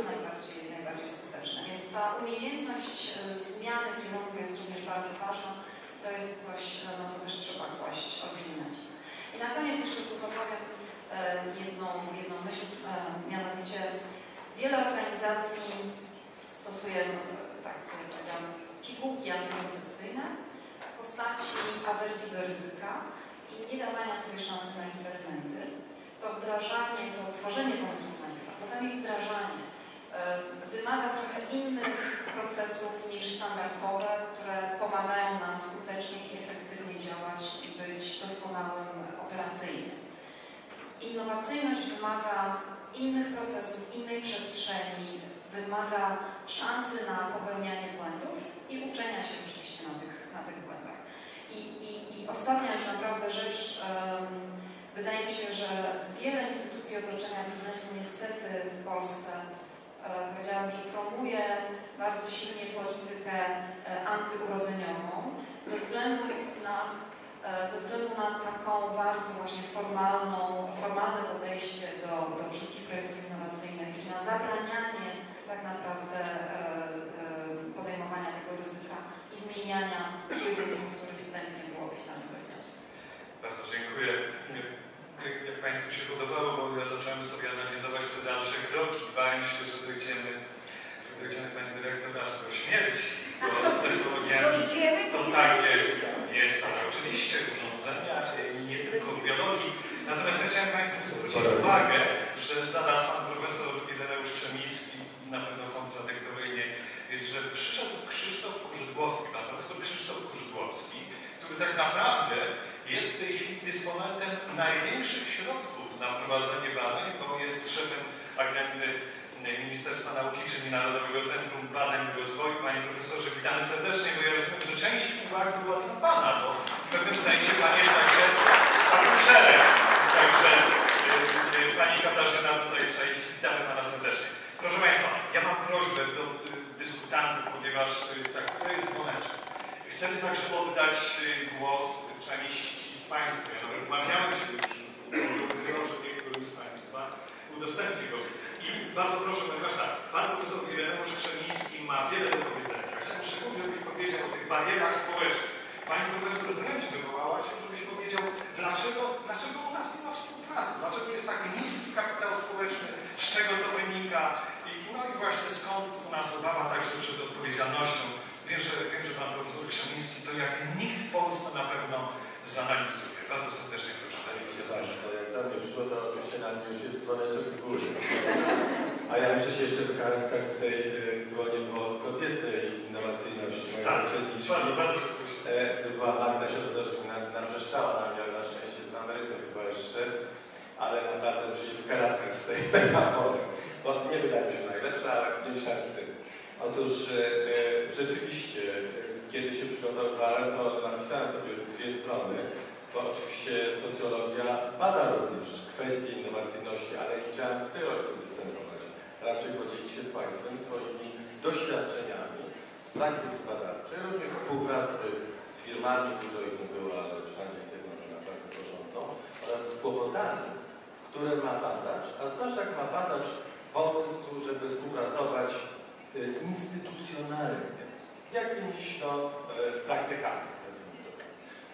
najbardziej skuteczne. Więc ta umiejętność zmiany kierunku jest również bardzo ważna. To jest coś, na co też trzeba kłaść olbrzymi nacisk. I na koniec jeszcze tylko powiem jedną myśl, mianowicie wiele organizacji stosuje, tak powiedziałam, pigułki antykoncepcyjne w postaci awersji do ryzyka i nie dawania sobie szansy na eksperymenty. To wdrażanie, to tworzenie pomysłów na nich, potem ich wdrażanie wymaga trochę innych procesów niż standardowe, które pomagają nam skutecznie i efektywnie działać i być doskonałym operacyjnym. Innowacyjność wymaga innych procesów, innej przestrzeni, wymaga szansy na popełnianie błędów i uczenia się oczywiście na tych błędach. I ostatnia już naprawdę rzecz, wydaje mi się, że wiele instytucji otoczenia biznesu niestety w Polsce powiedziałam, że promuje bardzo silnie politykę antyurodzeniową ze względu na taką bardzo właśnie formalne podejście do wszystkich projektów innowacyjnych i na zabranianie tak naprawdę podejmowania tego ryzyka i zmieniania kierunków, których wstępnie było pisane we wniosku. Bardzo dziękuję. Jak Państwu się podobało, bo ja zacząłem sobie analizować te dalsze kroki i bałem się, że dojdziemy Pani Dyrektor aż do śmierci, bo z technologiami totalnie jest ale oczywiście urządzenia i nie tylko w biologii. Natomiast ja chciałem Państwu zwrócić uwagę, że zaraz Pan Profesor Ireneusz Krzemiński na pewno kontradyktoryjnie jest, że przyszedł Krzysztof Kurzydłowski, Pan Profesor Krzysztof Kurzydłowski, który tak naprawdę jest w tej chwili dysponentem największych środków na prowadzenie badań, bo jest szefem agendy Ministerstwa Nauki, czyli Narodowego Centrum Badań i Rozwoju. Panie Profesorze, witamy serdecznie, bo ja rozumiem, że część uwag była dla Pana, bo w pewnym sensie Pan jest także szereg. Także Pani Katarzyna tutaj, cześć, witamy Pana serdecznie. Proszę Państwa, ja mam prośbę do dyskutantów, ponieważ tak, to jest dzwoneczek. Chcemy także oddać głos części z Państwa. Ja nawet umawiałem się już, że niektórym z Państwa udostępnię go. I bardzo proszę, ponieważ tak, Pan Profesor Ireneusz Krzemiński ma wiele do powiedzenia. Chciałem szczególnie, żebyś powiedział o tych barierach społecznych. Pani profesor wręcz wywołała się, żebyś powiedział, dlaczego u nas nie ma współpracy, dlaczego jest taki niski kapitał społeczny, z czego to wynika i no i właśnie skąd u nas obawa także przed odpowiedzialnością. Wiem, że pan profesor Krzemiński to jak nikt w Polsce na pewno zanalizuje. Bardzo serdecznie proszę. Jak dla mnie przyszło, to oczywiście na mnie już jest dzwoneczek z góry. A ja muszę się jeszcze wykarskać z tej dłoni po kobiece i innowacyjności. Tak, bardzo to była Marta Siodzocznik, nabrzeszczała na mnie, na szczęście z Ameryce chyba jeszcze, ale naprawdę muszę się wykarskać z tej metafory, bo nie wydaje mi się najlepsza, ale mniejsza z tym. Otóż rzeczywiście, kiedy się przygotowywałem, to napisałem sobie dwie strony, bo oczywiście socjologia bada również kwestie innowacyjności, ale nie chciałem w tej roli występować. Raczej podzielić się z Państwem swoimi doświadczeniami z praktyki badawczej, również współpracy z firmami, dużo ich nie było, ale przynajmniej z jedną naprawdę porządną, oraz z powodami, które ma badacz, a zwłaszcza jak ma badacz pomysł, żeby współpracować instytucjonalnie z jakimiś praktykami.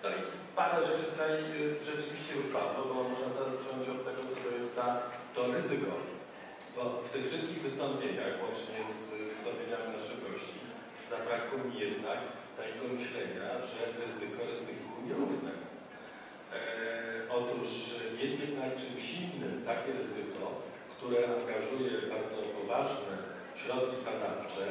No i parę rzeczy tutaj rzeczywiście już padło, bo można teraz zacząć od tego, co to jest to ryzyko. Bo w tych wszystkich wystąpieniach, łącznie z wystąpieniami naszych gości, zabrakło mi jednak takiego myślenia, że ryzyko ryzyku nierówne. Otóż jest jednak czymś innym takie ryzyko, które angażuje bardzo poważne środki badawcze,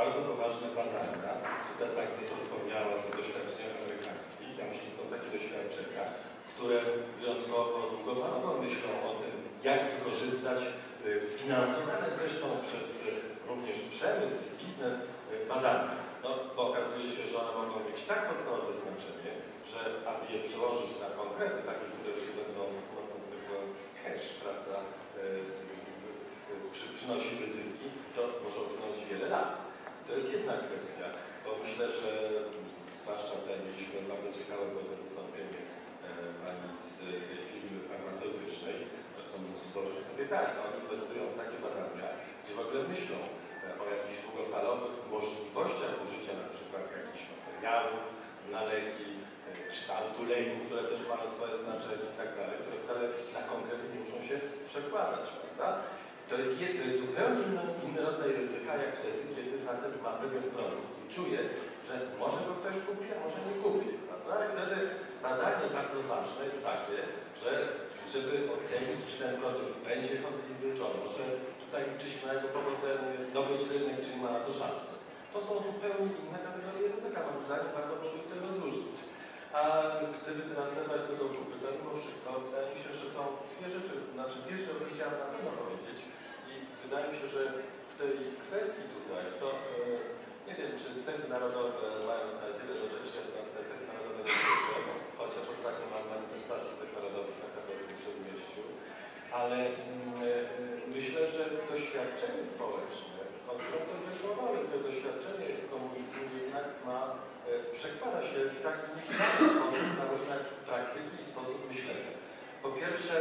bardzo poważne badania. Tutaj tak mi wspomniała o doświadczeniach amerykańskich. Ja myślę, że są takie doświadczenia, które wyjątkowo długofalowo myślą o tym, jak wykorzystać finansowane zresztą przez również przemysł i biznes badania. No, bo okazuje się, że one mogą mieć tak podstawowe znaczenie, że aby je przełożyć na konkrety, takie, które już będą płacą tylko cash, prawda, przynosi zyski, to może upłynąć wiele lat. To jest jedna kwestia, bo myślę, że zwłaszcza tutaj mieliśmy bardzo ciekawe było wystąpienie pani z tej firmy farmaceutycznej, to sobie tak, oni inwestują w takie badania, gdzie w ogóle myślą o jakichś długofalowych możliwościach użycia na przykład jakichś materiałów na leki, kształtu leków, które też mają swoje znaczenie i tak dalej, które wcale na konkrety nie muszą się przekładać, prawda? To jest zupełnie inny rodzaj ryzyka, jak wtedy, kiedy facet ma pewien produkt i czuje, że może go ktoś kupi, a może nie kupi, prawda? I wtedy badanie bardzo ważne jest takie, żeby ocenić, czy ten produkt będzie konkurencyjny, czy on może tutaj liczyć na jego powodzenie, zdobyć rynek, czy nie ma na to szansy. To są zupełnie inne kategorie ryzyka, moim zdaniem warto byłoby to rozróżnić. A gdyby teraz zebrać tego grupy, to mimo wszystko wydaje mi się, że są dwie rzeczy, znaczy dwie rzeczy, które chciałem na pewno powiedzieć i wydaje mi się, że w tej kwestii tutaj, to nie wiem, czy centry narodowe mają tyle do rzeczy, jak te centry narodowe do chociaż ostatnio mam manifestację centr narodowych na Karpińskim Przedmieściu, ale myślę, że doświadczenie społeczne, to doświadczenie w komunizmie jednak przekłada się w taki niechciany sposób na różne praktyki i sposób myślenia. Po pierwsze,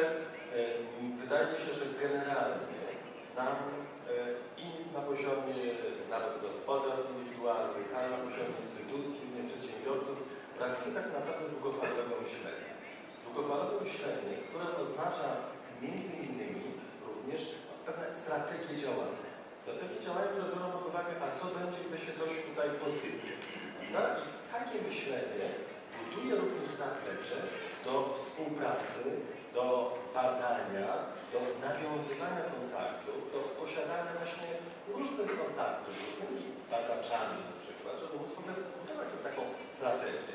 wydaje mi się, że generalnie nam na poziomie nawet gospodarstw indywidualnych, ale na poziomie instytucji, przedsiębiorców, brakuje tak naprawdę długofalowego myślenia. Długofalowe myślenie, które oznacza między innymi również pewne strategie działania. Strategie działania, które biorą pod uwagę, a co będzie, gdy się coś tutaj posypie. No i takie myślenie buduje również zaplecze do współpracy, do badania, do nawiązywania kontaktów, do posiadania właśnie różnych kontaktów, różnymi badaczami na przykład, żeby móc w ogóle zbudować taką strategię.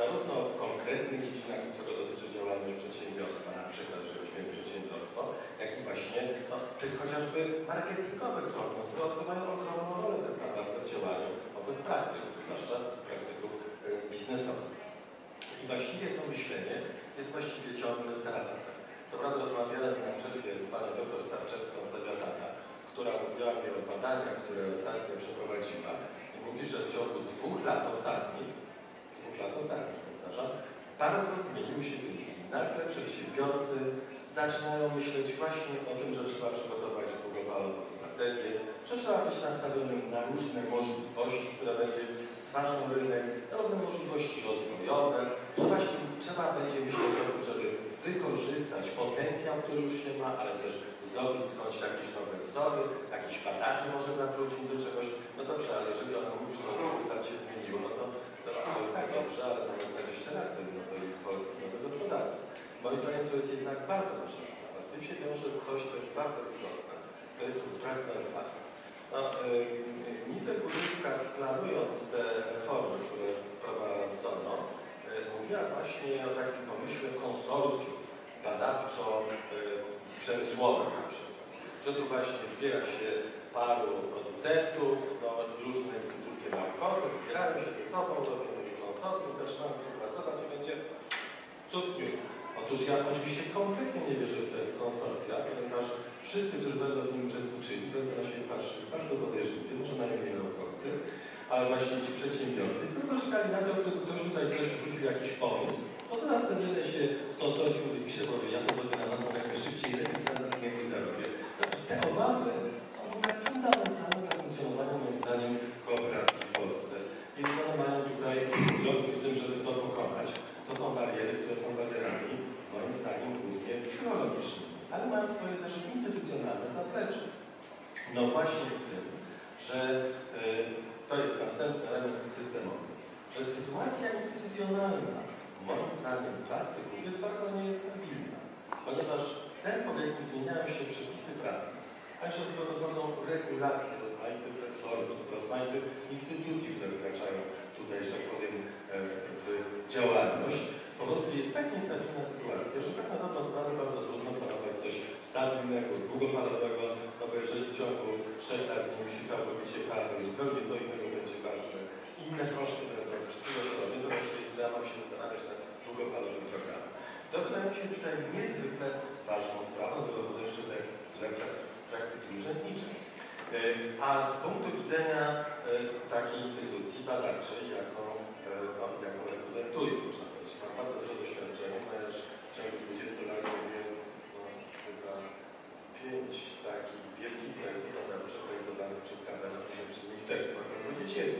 Zarówno w konkretnych dziedzinach, które dotyczy działalność przedsiębiorstwa, na przykład, że weźmiemy przedsiębiorstwo, jak i właśnie tych chociażby marketingowych prognoz, które odgrywają ogromną rolę tak naprawdę w działaniu owych praktyk, zwłaszcza praktyków biznesowych. I właściwie to myślenie jest właściwie ciągle w teatrach. Co prawda rozmawiałem na przerwie z panią dr Starczewską z Tewiatana, która mówiła mi o badaniach, które ostatnio przeprowadziła i mówi, że w ciągu dwóch lat ostatnich, bardzo zmieniły się wyniki. Nagle przedsiębiorcy zaczynają myśleć właśnie o tym, że trzeba przygotować długofalową strategię, że trzeba być nastawionym na różne możliwości, które będzie tworzą rynek, nowe możliwości rozwojowe, że właśnie trzeba będzie myśleć o tym, żeby wykorzystać potencjał, który już się ma, ale też zdobyć skądś jakieś nowe wzory, jakiś badaczy może zatrudnić do czegoś. No dobrze, ale jeżeli ono już tak się zmieniło, no to tak dobrze, ale to 20 lat no to i w Polsce nowe gospodarki. Moim zdaniem to jest jednak bardzo ważna sprawa. Z tym się wiąże coś, co jest bardzo istotne. To jest praca empatów. No, minister Kuczyńska, planując te reformy, które wprowadzono, mówiła właśnie o takim pomyśle konsorcjum badawczo-przemysłowym na przykład. Że tu właśnie zbiera się paru producentów, no, różne instytucje naukowe, zbierają się ze sobą, robią konsorcjum, zaczynają współpracować i będzie cud dniu. Otóż ja oczywiście kompletnie nie wierzę w te konsorcja, ponieważ wszyscy, którzy będą w nim uczestniczyli, będą na siebie patrzyli bardzo podejrzliwie, może na nie naukowcy, ale właśnie ci przedsiębiorcy, tylko czekali na to, że ktoś tutaj coś rzucił jakiś pomysł, to zaraz ten jeden się w konsorcjum wypisze, powie, ja to zrobię na was jak szybciej, lepiej więcej zarobię. Te obawy są fundamentalne dla funkcjonowania, moim zdaniem, kooperacji w Polsce. Więc one mają tutaj w związku z tym, żeby to pokonać. To są bariery, które są barierami, moim zdaniem, głównie psychologicznymi, ale mają swoje też instytucjonalne zaplecze. No właśnie w tym, że to jest następny element systemowy, że sytuacja instytucjonalna, moim zdaniem, praktyków jest bardzo niestabilna, ponieważ tempo, w jakim zmieniają się przepisy prawne, a do tego dochodzą regulacje rozmaitych resortów, rozmaitych instytucji, które wykraczają tutaj, że tak powiem, w działalność, po prostu jest tak niestabilna sytuacja, że tak na dobrą sprawę bardzo trudno planować coś stabilnego, długofalowego, no bo jeżeli w ciągu 3 lat zmieni się całkowicie prawo i zupełnie co innego będzie ważne, inne koszty będą wszystkiego zrobić, to właściwie trzeba się zastanawiać na długofalowym programie. To wydaje mi się tutaj niezwykle ważną sprawą, do dochodzą jeszcze te zwykle praktyki urzędnicze. A z punktu widzenia takiej instytucji badawczej, jaką reprezentuję, można powiedzieć, mam bardzo duże doświadczenie, ponieważ w ciągu 20 lat zrobiłem chyba 5 takich wielkich projektów badawczych realizowanych przez KPRM, przez ministerstwo, a to będzie 7.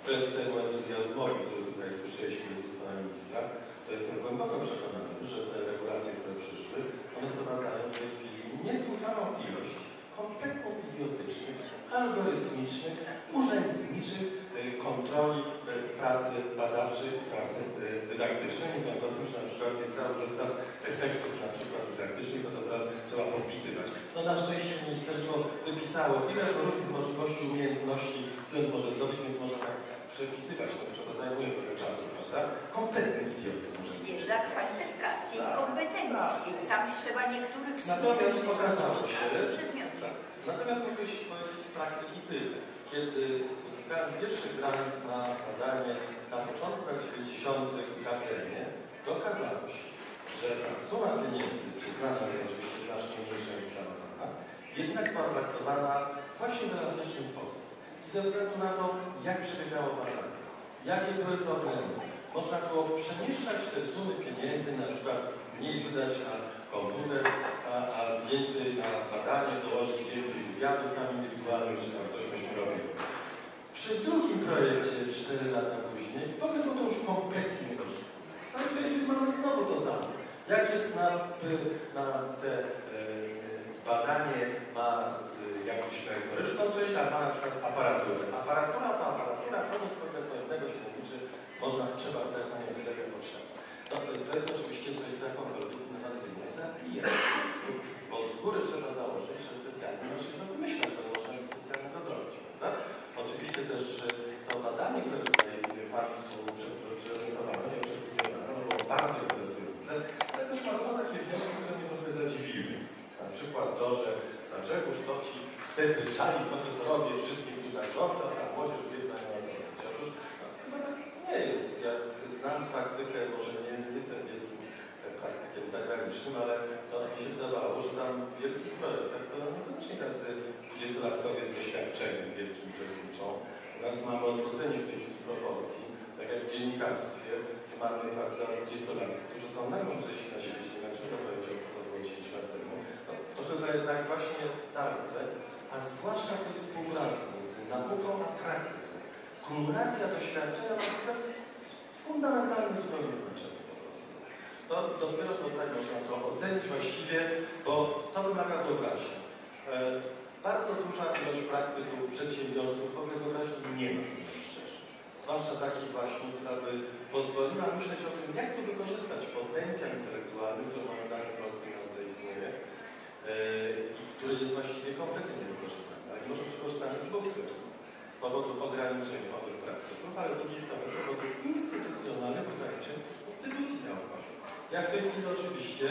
Wbrew temu entuzjazmowi, który tutaj słyszeliśmy z pana ministra, to jestem głęboko przekonany, że te regulacje, które przyszły, one wprowadzają w tej chwili niesłychaną ilość kompletnie idiotycznych, algorytmicznych, urzędniczych kontroli pracy badawczej, pracy dydaktycznej, mówiąc o tym, że na przykład jest cały zestaw efektów na przykład dydaktycznych, to teraz trzeba podpisywać. No na szczęście ministerstwo wypisało ile różnych możliwości, umiejętności, które może zdobyć, więc może tak przepisywać, to zajmuje trochę czasu, prawda? Kompletny idiotyzm. Wiedza, kwalifikacje i kompetencje. Tam trzeba niektórych słów. Natomiast pokazało się, natomiast mogę się powiedzieć z praktyki tyle. Kiedy uzyskałem pierwszy grant na badanie na początku lat 90. w Katarzynie, to okazało się, że ta suma pieniędzy przyznana jest oczywiście znacznie mniejsza niż planowana, jednak była traktowana właśnie w elastyczny sposób. I ze względu na to, jak przebiegało badanie, jakie były problemy, można było przemieszczać te sumy pieniędzy, na przykład mniej wydać na komputer, a więcej na badanie, dołożyć więcej wywiadów tam indywidualnych, czy tam coś byśmy robili. Przy drugim projekcie 4 lata później, w ogóle to już kompletnie nie kosztuje. Ale w tej chwili mamy znowu to samo. Jak jest na te badanie, ma jakąś merytoryczną część, a ma na przykład aparaturę. Aparatura, koniec w ogóle co innego się liczy. Można, trzeba dać na nie tyle, jak potrzeba. No, to jest oczywiście coś, co jako produkt innowacyjny zabija. Bo z góry trzeba założyć, że specjalnie można to wymyślać, bo można specjalnie to zrobić. Prawda? Oczywiście też to badanie, które tutaj Państwu przeprezentowano, nie przeprezentowano, było bardzo interesujące, ale też można takie wnioski, które mnie trochę zadziwiły. Na przykład to, że na brzegu Sztoci stępyczali profesorowie wszystkich tutaj rządców, a młodzież biedna nie ma zajęcia. Otóż chyba tak nie jest. Ja znam praktykę, może nie jestem wielkim praktykiem zagranicznym, ale to mi się wydawało, że tam wielki projektach to niekoniecznie tacy 20-latkowie z doświadczeniem wielkim uczestniczą. U nas mamy odwrócenie w tej chwili proporcji. Tak jak w dziennikarstwie mamy 20-latków, którzy są najmądrzejsi na świecie, inaczej to powiedział, co było 10 lat temu. No, to chyba jednak właśnie nauce, a zwłaszcza w tej współpracy między nauką a praktyką. kumulacja doświadczenia ma fundamentalnie zupełnie znaczenie po prostu. No, dopiero tutaj można to ocenić właściwie, bo to wymaga wyobraźni. Bardzo duża ilość praktyk u przedsiębiorców w ogóle wyobraźni nie ma, szczerze. Zwłaszcza takiej właśnie, która by pozwoliła myśleć o tym, jak tu wykorzystać potencjał intelektualny, który moim zdaniem w polskiej nauce istnieje i który jest właściwie kompletnie niewykorzystany, ale może być korzystany z dwóch stron. Z powodu ograniczeń nowych praktyków, ale z drugiej strony z powodu instytucjonalnych ograniczeń instytucji naukowych. Ja w tej chwili oczywiście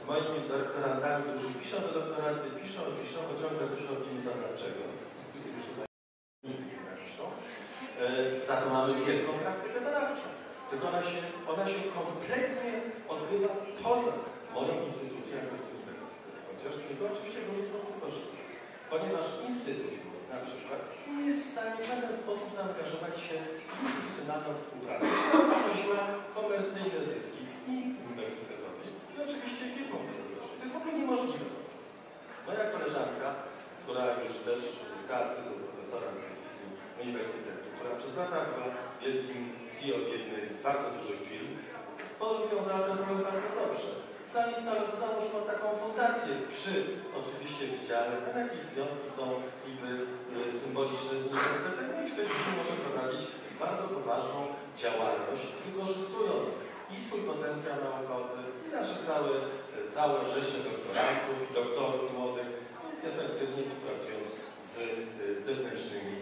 z moimi doktorantami, którzy piszą do doktoranty, piszą, bo ciągle coś robimy tam dlaczego. Za to mamy wielką praktykę badawczą. Tylko ona się kompletnie odbywa poza moją instytucją jako instytucji. Chociaż z niego oczywiście można korzysta. Ponieważ instytut na przykład nie jest w stanie w żaden sposób zaangażować się w instytucjonalną współpracę. Przynosiła komercyjne zyski i uniwersytetowi i oczywiście firmom. To jest w ogóle niemożliwe. Moja koleżanka, która już też zyskała tytuł profesora uniwersytetu, która przez lata była wielkim CEO jednej z bardzo dużych firm, rozwiązała ten problem bardzo dobrze. Założyła taką fundację przy oczywiście widziane, tam jakieś związki są niby symboliczne z uniwersytetem, i w tej chwili może prowadzić bardzo poważną działalność, wykorzystując i swój potencjał naukowy, i nasze całe rzesze doktorantów, doktorów młodych, efektywnie współpracując z zewnętrznymi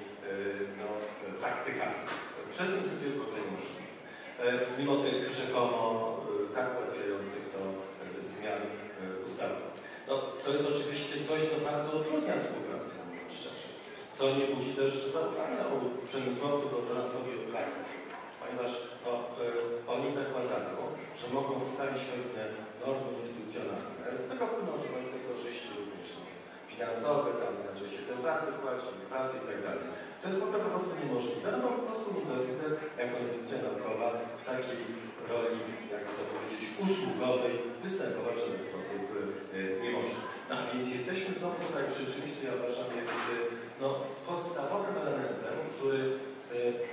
praktykami. Przez instytut jest w ogóle niemożliwe. Mimo tych rzekomo tak ułatwiających to zmian ustawowych. No, to jest oczywiście coś, co bardzo utrudnia współpracę, mówiąc szczerze. Co nie budzi też zaufania u przemysłowców, doradców i odbiorców. Ponieważ no, oni zakładają, że mogą ustalić pewne normy instytucjonalne. Z tego płyną pewne korzyści również finansowe, tam inaczej się te daty płaci, daty i tak dalej. To jest po prostu niemożliwe, no bo po prostu uniwersytet jako instytucja naukowa w takiej roli, jak to powiedzieć, usługowej występować w ten sposób nie może. No więc jesteśmy znowu tutaj przy czymś, co ja uważam jest no, podstawowym elementem, który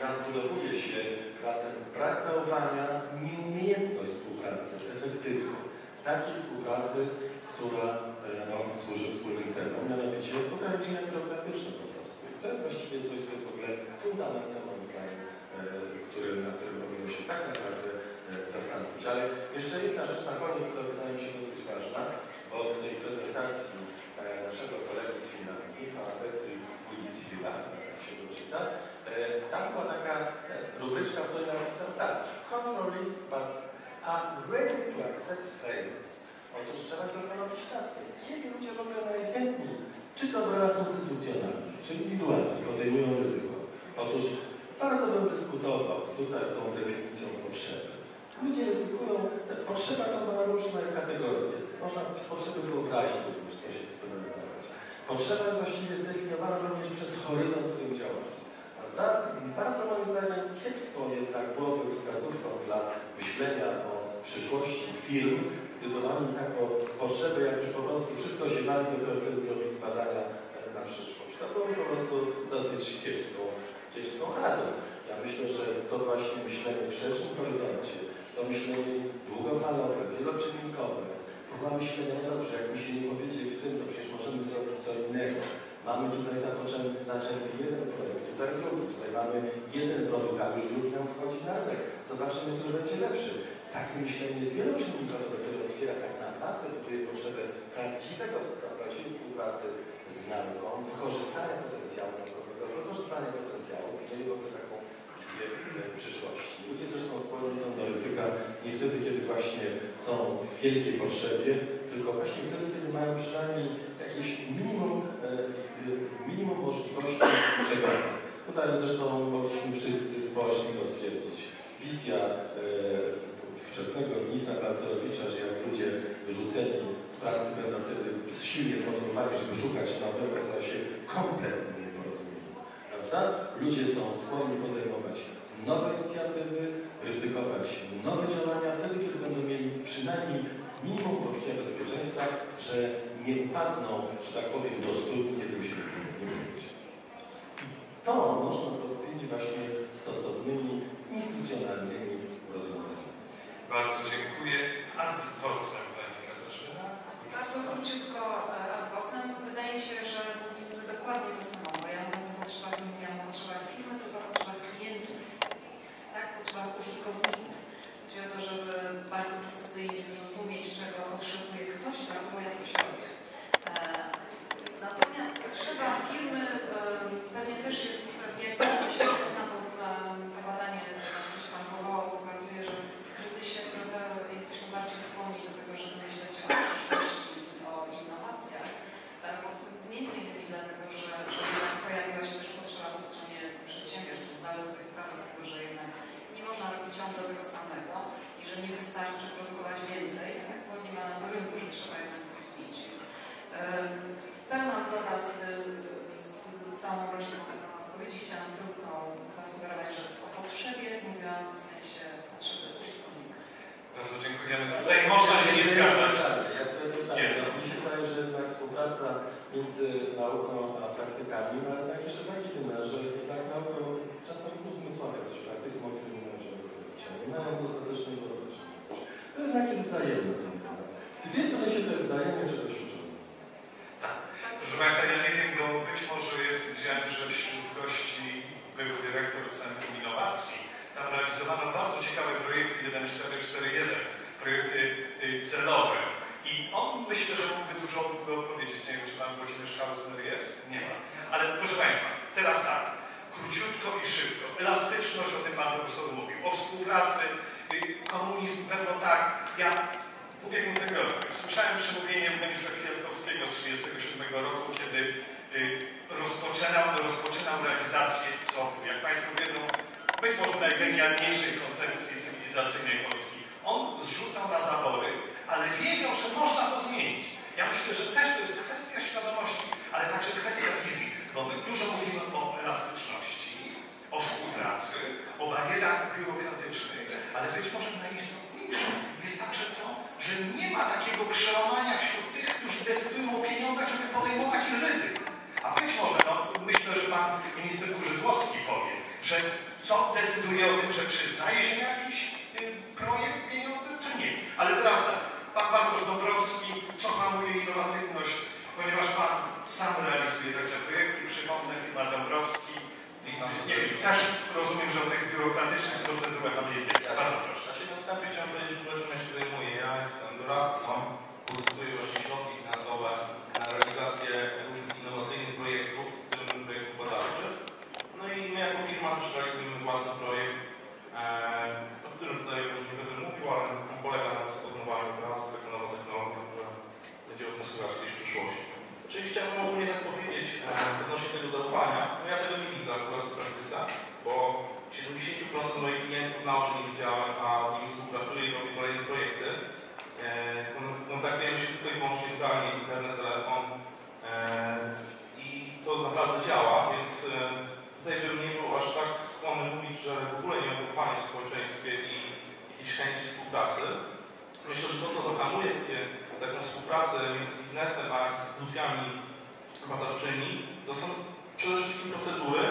nadbudowuje się na ten brak zaufania, nieumiejętność współpracy efektywnej, takiej współpracy, która no, służy wspólnym celom, mianowicie ograniczenia biurokratyczne po prostu. To jest właściwie coś, co jest w ogóle fundamentem moim zdaniem, na którym powinno się tak naprawdę zastanowić. Ale jeszcze jedna rzecz na koniec, która wydaje mi się dosyć ważna, bo w tej prezentacji naszego kolegi z Finlandii, pana Petri jak się to czyta, tam była taka rubryczka, w której napisał tak: Control is but are ready to accept failures. Otóż trzeba zastanowić tak, kiedy ludzie w ogóle najchętniej, czy to w rolach konstytucjonalnych, czy indywidualnych podejmują ryzyko. Otóż bardzo bym dyskutował z tutaj tą definicją potrzeby. Ludzie ryzykują, potrzeba to ma różne kategorie. Można z potrzeby wyobraźni również coś eksperymentować. Potrzeba jest właściwie zdefiniowana również przez horyzont, w którym działamy. Bardzo moim zdaniem kiepsko jednak byłoby wskazówką dla myślenia o przyszłości firm, gdyby mamy taką potrzebę, jak już po prostu wszystko się wali, dopiero wtedy zrobili badania na przyszłość. To byłoby po prostu dosyć kiepską radą. Ja myślę, że to właśnie myślenie w szerszym horyzoncie, to myślenie długofalowe, wieloczynnikowe, próba myślenia, dobrze, jak mi się nie powiedzie w tym, to przecież możemy zrobić co innego. Mamy tutaj zaczęty jeden projekt, tutaj drugi, tutaj mamy jeden produkt, a już drugi nam wchodzi na rynek. Zobaczymy, który będzie lepszy. Takie myślenie wieloczynnikowe, które otwiera tak naprawdę tutaj potrzebę prawdziwego współpracy z nauką, wykorzystania potencjału naukowego, wykorzystania potencjału, mieli w ogóle taką wizję przyszłości. Ludzie zresztą skłonni są do ryzyka nie wtedy, kiedy właśnie są w wielkiej potrzebie, tylko właśnie wtedy, kiedy mają przynajmniej jakieś minimum możliwości przegrania. Tutaj zresztą mogliśmy wszyscy społecznie to stwierdzić. Wizja wczesnego ministra pracownicza, że jak ludzie wyrzuceni z pracy będą wtedy silnie zmotywowani, żeby szukać nowego, stała się kompletnie nieporozumieniem. Prawda? Ludzie są skłonni podejmować nowe inicjatywy, ryzykować nowe działania, wtedy, kiedy będą mieli przynajmniej minimum poczucia bezpieczeństwa, że nie padną, że tak powiem, do stóp, nie tym się nie będzie. I to można zrobić właśnie stosownymi, instytucjonalnymi rozwiązaniami. Bardzo dziękuję. Ad vocem, Pani Katarzyna. Bardzo króciutko ad vocem. Wydaje mi się, że mówimy dokładnie to samo, bo ja mówię o potrzebach, nie o potrzebach firmy, tylko o potrzebach klientów, tak? Potrzebach użytkowników. Chodzi o to, żeby bardzo precyzyjnie zrozumieć, czego potrzebuje ktoś, albo ja coś robię. Natomiast potrzeba firmy pewnie też jest w jakości istotna, bo badanie, które się tam powołało, pokazuje, że w kryzysie jesteśmy bardziej skłonni do tego, żeby myśleć o przyszłości, o innowacjach. Między innymi dlatego, że pojawiła się też potrzeba po stronie przedsiębiorstw, zdały sobie sprawę z tego, że jednak nie można robić ciągle tego samego i że nie wystarczy produkować więcej, tak? Bo nie ma na rynku, że trzeba jednak coś zmienić. Więc pełna zgoda z całą resztą odpowiedzi. Chciałam tylko zasugerować, że o potrzebie mówię w sensie potrzeby użytkownika. Bardzo dziękujemy. Tutaj można się nie zgadzać. Ja tutaj dostanę. Mi się wydaje, że jednak współpraca między nauką a praktykami ma jednak jeszcze taki wymiar, że jednak nauką często uzmysławia coś praktyki, nie mają dostatecznego rozwiązania. To jednak jest wzajemne. Dwie strony się to wzajemnie czegoś uczą. Tak. Proszę Państwa, ja nie wiem, bo być może jest, widziałem, że wśród gości był dyrektor Centrum Innowacji. Tam realizowano bardzo ciekawe projekty 1441, projekty celowe. I on myślę, że mógłby dużo opowiedzieć. Nie wiem, czy Pan Włodzimierz Kausner jest? Nie ma. Ale proszę Państwa, teraz tak. Króciutko i szybko. Elastyczność, o tym Pan Profesor mówił. O współpracy, komunizm, pewno tak. Ja w ubiegłym tygodniu słyszałem przemówienie Eugeniusza Kwiatkowskiego z 1937 roku, kiedy rozpoczynał realizację wzorów, jak Państwo wiedzą, być może najgenialniejszej koncepcji cywilizacyjnej Polski. On zrzucał na zabory, ale wiedział, że można to zmienić. Ja myślę, że też to jest kwestia świadomości, ale także kwestia wizji. Bo my dużo mówimy o elastyczności, o współpracy, o barierach biurokratycznych, ale być może najistotniejsze jest także to, że nie ma takiego przełamania wśród tych, którzy decydują o pieniądzach, żeby podejmować ryzyko. A być może, no, myślę, że Pan Minister Urzydłowski powie, że co decyduje o tym, że przyznaje się jakiś projekt pieniądze, czy nie. Ale teraz tak, Pan Bartosz Dąbrowski, co Pan mówi o innowacyjności? Ponieważ Pan sam realizuje takie projekty, przypomnę, chyba Dąbrowski, nie wiem, też rozumiem, że o tych biurokratycznych procedurach Pan nie wie. Bardzo proszę. Znaczy, następnie chciałem powiedzieć, którym się zajmuję. Ja jestem doradcą, pozyskuję właśnie środki finansowe na realizację różnych innowacyjnych projektów, w tym projektów badawczych. No i my jako firma też realizujemy własny projekt, o którym tutaj już nie będę mówił, ale polega na rozpoznawaniu teraz taką nową technologię, która będzie o tym słuchać gdzieś w przyszłości. Czyli chciałbym ogólnie tak powiedzieć odnośnie tego zaufania. No ja tego nie widzę akurat w praktyce, bo 70% moich klientów na oczy nie widziałem, a z nimi współpracuję i robię kolejne projekty. Kontaktujemy się tutaj wyłącznie zdalnie, internet, telefon i to naprawdę działa, więc tutaj bym nie był aż tak skłonny mówić, że w ogóle nie ma zaufania w społeczeństwie i jakiejś chęci współpracy. Myślę, że to, co zahamuje taką współpracę między biznesem a instytucjami badawczymi, to są przede wszystkim procedury,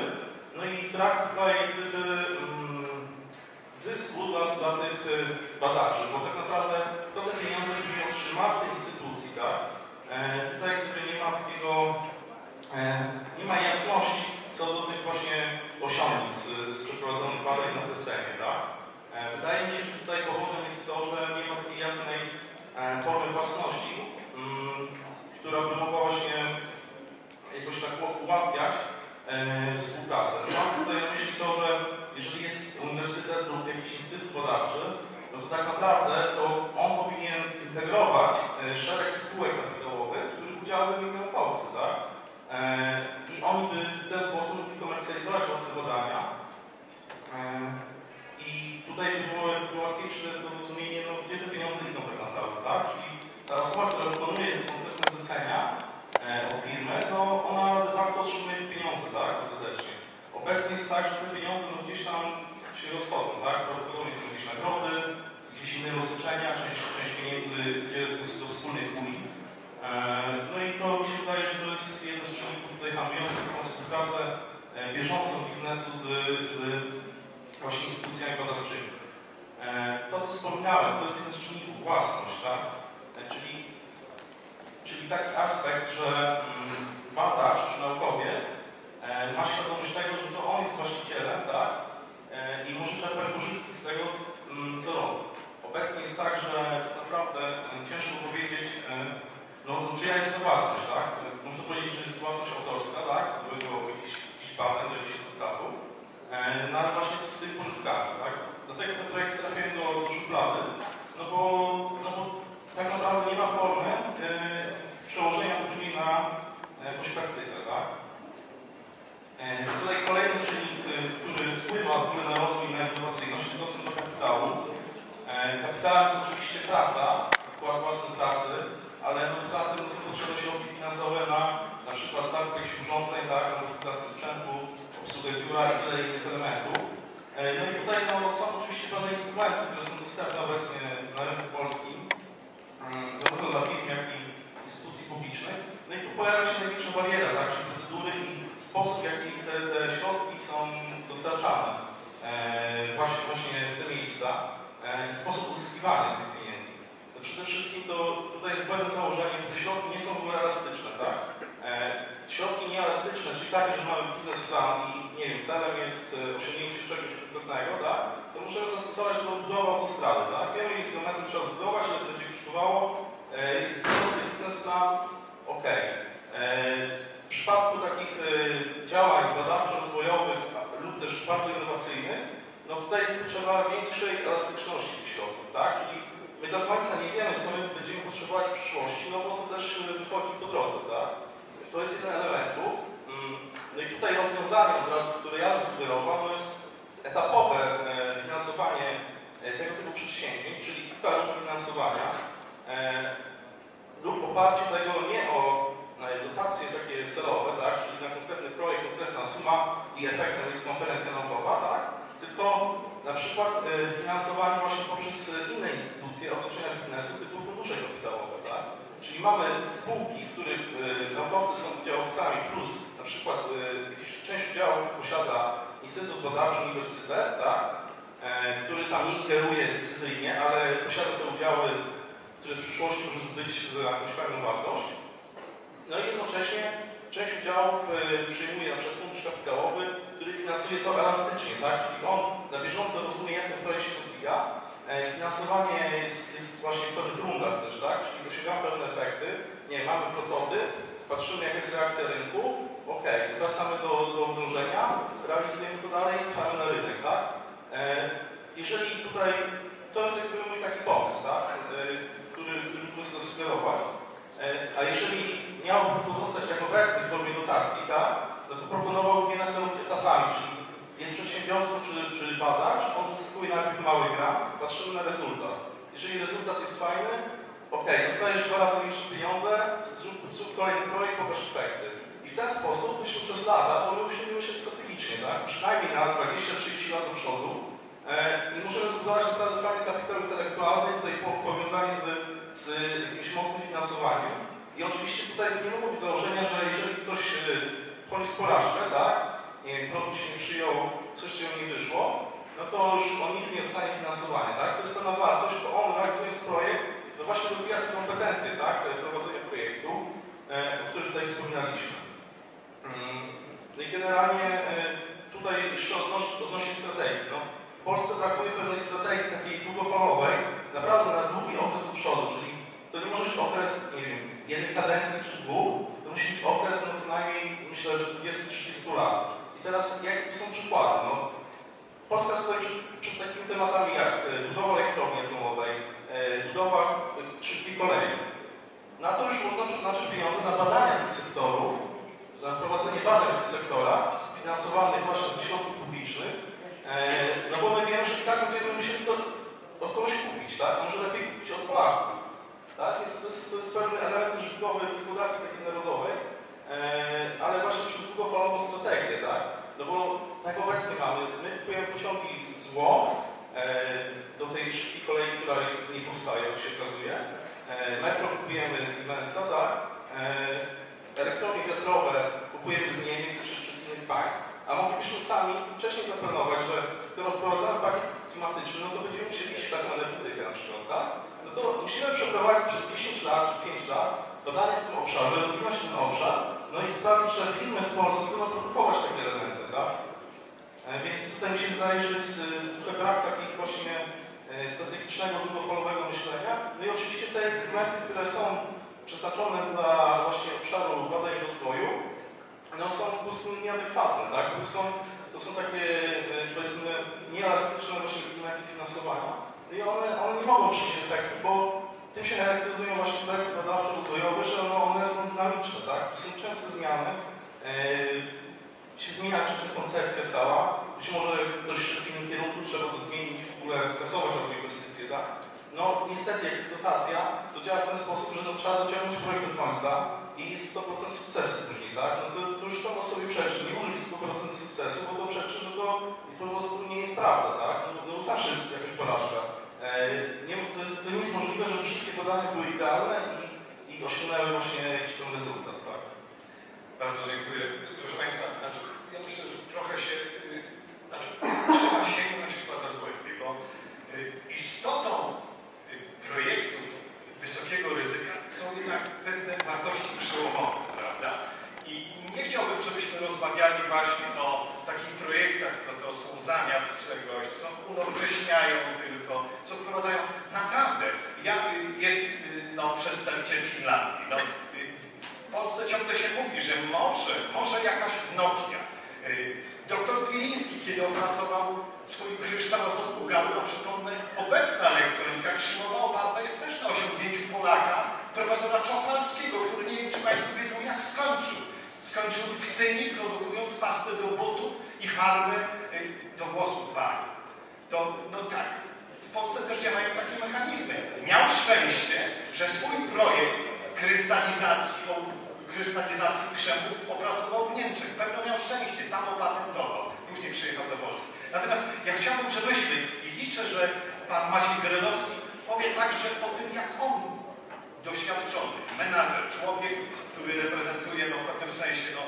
no i brak tutaj zysku dla tych badaczy, bo tak naprawdę kto te pieniądze później otrzyma w tej instytucji, tak? Tutaj nie ma takiego, nie ma jasności co do tych właśnie osiągnięć z przeprowadzonych badań na zlecenie, tak? Wydaje mi się, że tutaj powodem jest to, że nie ma takiej jasnej formy własności, która by mogła właśnie jakoś tak ułatwiać współpracę. Mam tutaj na myśli to, że jeżeli jest uniwersytet lub jakiś instytut badawczy, no to tak naprawdę to on powinien integrować szereg spółek kapitałowych, których udziały byli naukowcy, tak? I oni by w ten sposób komercjalizować własne badania. I tutaj było łatwiejsze do zrozumienia, no, gdzie te pieniądze idą tak naprawdę, tak? Czyli ta osoba, która wykonuje konkretne zlecenia od firmy, no ona de facto otrzymuje pieniądze, tak? Ostatecznie. Obecnie jest tak, że te pieniądze no, gdzieś tam się rozchodzą, tak? Prawdopodobnie są jakieś nagrody, jakieś inne rozliczenia, część pieniędzy idzie do wspólnej puli. No i to mi się wydaje, że to jest jeden z czynników tutaj hamujących tą współpracę bieżącą biznesu biznesu z właśnie instytucjami badawczymi. To, co wspominałem, to jest jeden z czynników własność, tak? Czyli taki aspekt, że badacz czy naukowiec ma świadomość tego, że to on jest właścicielem, tak? I może czerpać pożytki z tego, co robi. Obecnie jest tak, że naprawdę ciężko powiedzieć, no, czyja jest to własność, tak? Można powiedzieć, że jest własność autorska, tak? Gdyby było jakiś patent, jakiś tytuł, no ale właśnie co z tymi pożytkami, tak? Dlatego ten projekt trafiłem do szuflady, no bo tak naprawdę nie ma formy przełożenia później na praktykę, tak? Tutaj kolejny czynnik, który wpływa na rozwój, na innowacyjność, jest dostęp do kapitału. Kapitałem jest oczywiście praca, wkład własnej pracy, ale no, poza tym są potrzebne środki finansowe na przykład zakup jakichś urządzeń, tak, amortyzację sprzętu, obsługę biura i tyle innych elementów. No i tutaj no, są oczywiście pewne instrumenty, które są dostępne obecnie na rynku polskim, zarówno dla firm, jak i instytucji publicznych. No i tu pojawia się największa bariera, tak, czyli procedury i sposób, w jaki te środki są dostarczane właśnie w te miejsca. Sposób uzyskiwania tych pieniędzy. To przede wszystkim to tutaj jest błędne założenie, że te środki nie są elastyczne, tak? Środki nieelastyczne, czyli takie, że mamy biznesplan i nie wiem, celem jest osiągnięcie czegoś konkretnego, tak? To możemy zastosować do budowy autostrady, tak? Wiemy, ile kilometrów trzeba zbudować, ile to będzie kosztowało. Jest prosty biznesplan, ok. W przypadku takich działań badawczo-rozwojowych lub też bardzo innowacyjnych, no tutaj jest potrzeba większej elastyczności tych środków, tak? Czyli my do końca nie wiemy, co my będziemy potrzebować w przyszłości, no bo to też wychodzi po drodze, tak? To jest jeden elementów. No i tutaj rozwiązanie od razu, które ja bym sugerował, no jest etapowe finansowanie tego typu przedsięwzięć, czyli kilka rund finansowania lub oparcie tego nie o dotacje takie celowe, tak? Czyli na konkretny projekt, konkretna suma i efektem jest konferencja naukowa, tak? Tylko na przykład finansowanie właśnie poprzez inne instytucje otoczenia biznesu typu fundusze kapitałowe, tak? Czyli mamy spółki, w których naukowcy są udziałowcami, plus na przykład część udziałów posiada Instytut Badawczy Uniwersytet, tak? Który tam nie ingeruje decyzyjnie, ale posiada te udziały, które w przyszłości może zbyć za jakąś fajną wartość. No i jednocześnie część udziałów przyjmuje na przykład fundusz kapitałowy, który finansuje to elastycznie, tak? Czyli on na bieżąco rozumie, jak ten projekt się rozwija. Finansowanie jest właśnie w pewnych rundach też, tak? Czyli osiągamy pewne efekty, nie mamy prototyp, patrzymy, jaka jest reakcja rynku, ok, wracamy do wdrożenia, realizujemy to dalej, mamy na rynek, tak? Jeżeli tutaj, to jest jakby mój taki pomysł, tak? Który muszę zasugerować. A jeżeli miałbym pozostać jak obecny w formie dotacji, tak? No to proponowałbym jednak to robić etapami, czyli jest przedsiębiorstwo czy badacz, on uzyskuje najpierw mały grant, patrzymy na rezultat. Jeżeli rezultat jest fajny, ok, dostajesz 2 razy większe pieniądze, zrób kolejny projekt, pokaż efekty. I w ten sposób myślę przez lata, bo my musimy myśleć strategicznie, tak? Przynajmniej na 20-30 lat do przodu i możemy zbudować naprawdę fajny kapitał intelektualny, tutaj powiązanie z jakimś mocnym finansowaniem. I oczywiście tutaj nie mogę mieć założenia, że jeżeli ktoś poniósł porażkę, tak? Nie wiem, produkt się nie przyjął, coś z nią nie wyszło, no to już on nigdy nie dostanie finansowania, tak? To jest pewna wartość, bo on realizując projekt, no właśnie rozwija te kompetencje, tak? Prowadzenia projektu, o których tutaj wspominaliśmy. No i generalnie tutaj jeszcze odnośnie strategii. No, w Polsce brakuje pewnej strategii takiej długofalowej, naprawdę na długi okres do przodu, czyli to nie może być okres, nie wiem, jednej kadencji czy 2, to musi być okres no co najmniej, myślę, że 20-30 lat. I teraz jakie są przykłady? No, Polska stoi przed takimi tematami jak budowa elektrowni atomowej, budowa szybkiej kolei. Na to już można przeznaczyć pieniądze na badania tych sektorów, na prowadzenie badań w tych sektorach, finansowanych właśnie ze środków publicznych, no bo my wiemy, że i tak będziemy musieli to od kogoś kupić, tak? Może lepiej kupić od Polaków. Tak? Więc to jest pewien element użytkowy gospodarki takiej narodowej, ale właśnie przez długofalową strategię, tak? No bo tak obecnie mamy, my kupujemy pociągi zło do tej szybkiej kolei, która nie powstaje, jak się okazuje. Metro kupujemy z Melexa, tak? Elektrownie wiatrowe kupujemy z Niemiec czy z innych państw. A mogliśmy sami wcześniej zaplanować, że skoro wprowadzamy pakiet klimatyczny, no to będziemy musieli iść w taką energetykę na przykład, tak? No to musimy przeprowadzić przez 10 lat czy 5 lat badania w tym obszarze, rozwinąć ten obszar, no i sprawić, że firmy z Polski będą produkować takie elementy, tak? Więc tutaj mi się wydaje, że jest brak takich właśnie strategicznego, długofalowego myślenia. No i oczywiście te instrumenty, które są przeznaczone dla właśnie obszaru badań i rozwoju, no są po prostu nieadekwatne, tak? To są takie, powiedzmy, nieelastyczne właśnie instrumenty finansowania i one nie mogą przyjść w efektu, bo tym się charakteryzują właśnie projekty badawczo-rozwojowe, że one są dynamiczne, tak? To są częste zmiany, się zmienia czasem koncepcja cała, być może ktoś w innym kierunku trzeba to zmienić, w ogóle skasować albo inwestycje, tak? No niestety jak jest dotacja, to działa w ten sposób, że trzeba dociągnąć projekt do końca i 100% sukcesu później, tak? No to już samo sobie przeczy, nie może być 100% sukcesu, bo to przeczy, że to po prostu nie jest prawda, tak? No zawsze jest jakaś porażka. To nie jest możliwe, że wszystkie badania były idealne i osiągnęły właśnie jakiś ten rezultat, tak? Bardzo dziękuję. Proszę Państwa, znaczy, ja myślę, że trochę się... Znaczy, trzeba sięgnąć chyba do głębi, bo istotą projektów wysokiego ryzyka są jednak pewne wartości przełomowe, prawda? I nie chciałbym, żebyśmy rozmawiali właśnie o takich projektach, co to są zamiast czegoś, co unowocześniają tylko, co wprowadzają. Naprawdę, jest no, przedstawiciel Finlandii. No, w Polsce ciągle się mówi, że może jakaś Nokia. Doktor Dwiński, kiedy opracował swój kryształ ostatku galu, na przypomnę, obecna elektronika krzyżowa oparta jest też na osiągnięciu Polaka, profesora Czochralskiego, który nie wiem, czy Państwo wiedzą, jak skończył. Skończył w Kcyni, produkując pastę do butów i farmę do włosów wali. To, no tak, w Polsce też działają takie mechanizmy. Miał szczęście, że swój projekt krystalizacji krzemu opracował w Niemczech. Pewno miał szczęście, tam opatentował. Później przyjechał do Polski. Natomiast ja chciałbym, żebyśmy i liczę, że pan Maciej Grelowski powie także o tym, jak on doświadczony, menadżer, człowiek, który reprezentuje no, w pewnym sensie no,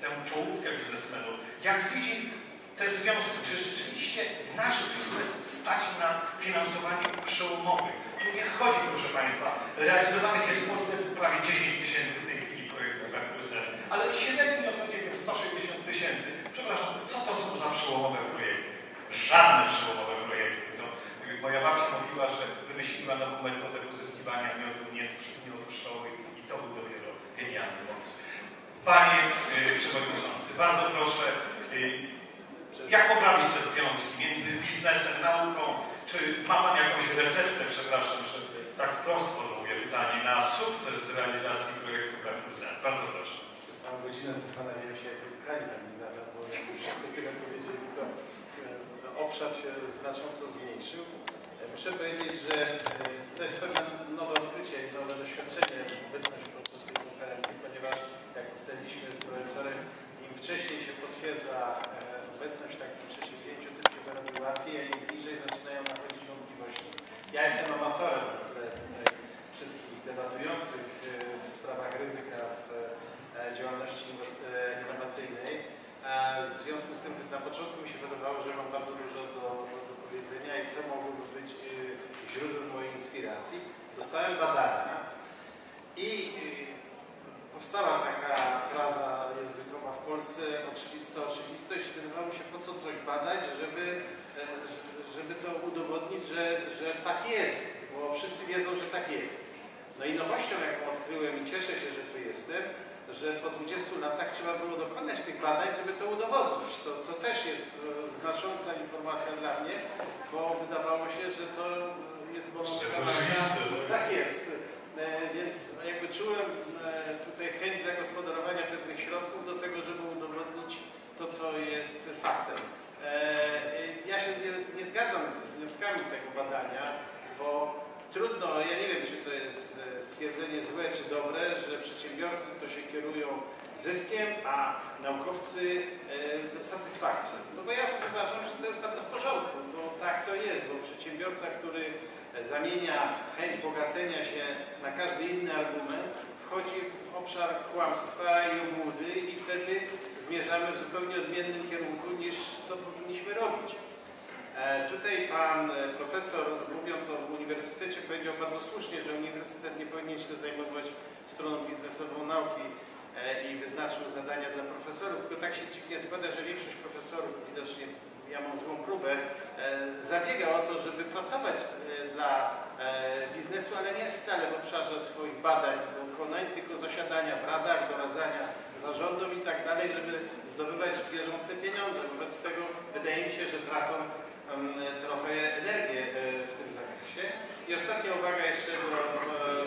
tę czołówkę biznesmenów, jak widzi te związki, czy rzeczywiście nasz biznes stać na finansowanie przełomowych. Tu nie chodzi, proszę Państwa, realizowanych jest w Polsce prawie 10 000 tych projektów MQS, ale średnio, to nie wiem, 160 000. Przepraszam, co to są za przełomowe projekty? Żadne przełomowe projekty. To moja babcia mówiła, że wymyśliła dokument potem uzyskiwania miodu nie od pszczoły i to był dopiero genialny pomysł. Panie Przewodniczący, bardzo proszę, jak poprawić te związki między biznesem, nauką? Czy ma Pan jakąś receptę, przepraszam, że tak prosto mówię pytanie, na sukces realizacji projektu KMZ? Bardzo proszę. Przez całą godzinę zastanawiam się, jakie pytanie mi zadał, bo jak wszyscy tyle powiedzieli, to obszar się znacząco zmniejszył. Muszę powiedzieć, że to jest pewne nowe odkrycie i nowe doświadczenie, obecność podczas tej konferencji, ponieważ jak ustaliliśmy z profesorem, im wcześniej się potwierdza obecność w takim przedsięwzięciu, tym się to robi łatwiej, a im bliżej zaczynają nachodzić wątpliwości. Ja jestem amatorem wszystkich debatujących w sprawach ryzyka w działalności innowacyjnej. W związku z tym na początku mi się wydawało, że mam bardzo dużo do powiedzenia i co mogłoby być źródłem mojej inspiracji. Dostałem badania i powstała taka fraza językowa w Polsce, oczywista oczywistość, i wydawało się, po co coś badać, żeby to udowodnić, że tak jest, bo wszyscy wiedzą, że tak jest. No i nowością, jaką odkryłem i cieszę się, że tu jestem, że po 20 latach trzeba było dokonać tych badań, żeby to udowodnić. To też jest znacząca informacja dla mnie, bo wydawało się, że to jest bolączka. Tak jest. Więc jakby czułem tutaj chęć zagospodarowania pewnych środków do tego, żeby udowodnić to, co jest faktem. Ja się nie zgadzam z wnioskami tego badania, bo trudno, ja nie wiem, czy to jest stwierdzenie złe czy dobre, że przedsiębiorcy to się kierują zyskiem, a naukowcy satysfakcją. No bo ja uważam, że to jest bardzo w porządku, bo tak to jest, bo przedsiębiorca, który zamienia chęć bogacenia się na każdy inny argument, wchodzi w obszar kłamstwa i obłudy i wtedy z zmierzamy w zupełnie odmiennym kierunku niż to powinniśmy robić. Tutaj pan profesor, mówiąc o uniwersytecie, powiedział bardzo słusznie, że uniwersytet nie powinien się zajmować stroną biznesową nauki i wyznaczył zadania dla profesorów, tylko tak się dziwnie składa, że większość profesorów, widocznie ja mam złą próbę, zabiega o to, żeby pracować dla biznesu, ale nie wcale w obszarze swoich badań, dokonań, tylko zasiadania w radach, doradzania zarządom i tak dalej, żeby zdobywać bieżące pieniądze. Wobec tego wydaje mi się, że tracą trochę energię w tym zakresie. I ostatnia uwaga jeszcze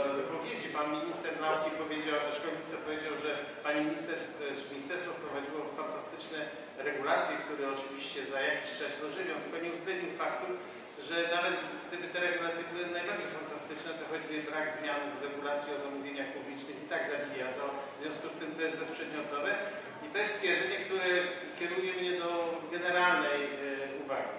do wypowiedzi. Pan minister nauki powiedział, szkolnictwa powiedział, że pani minister, czy ministerstwo wprowadziło fantastyczne regulacje, które oczywiście za jakiś czas dożywią, tylko nie uwzględnił faktu, że nawet gdyby te regulacje były najbardziej fantastyczne, to choćby brak zmian w regulacji o zamówieniach publicznych i tak zabija to. W związku z tym to jest bezprzedmiotowe. I to jest stwierdzenie, które kieruje mnie do generalnej uwagi.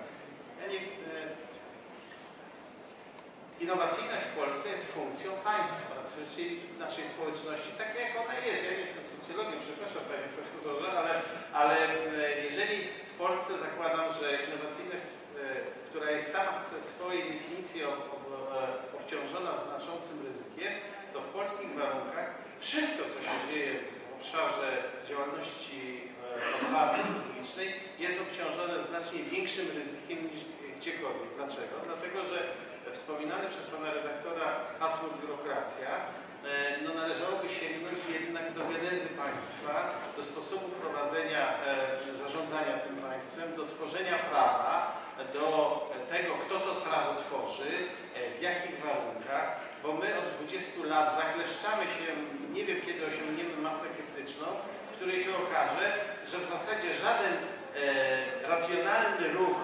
Innowacyjność w Polsce jest funkcją państwa, czyli naszej społeczności, tak jak ona jest. Ja nie jestem socjologiem, przepraszam panie profesorze, ale jeżeli w Polsce zakładam, że innowacyjność, która jest sama ze swojej definicji obciążona znaczącym ryzykiem, to w polskich warunkach wszystko, co się dzieje w obszarze działalności publicznej jest obciążone znacznie większym ryzykiem niż gdziekolwiek. Dlaczego? Dlatego, że wspominane przez pana redaktora hasło biurokracja, no należałoby sięgnąć jednak do genezy państwa, do sposobu prowadzenia zarządzania tym państwem, do tworzenia prawa, do tego, kto to prawo tworzy, w jakich warunkach, bo my od 20 lat zakleszczamy się, nie wiem kiedy osiągniemy masę krytyczną, w której się okaże, że w zasadzie żaden racjonalny ruch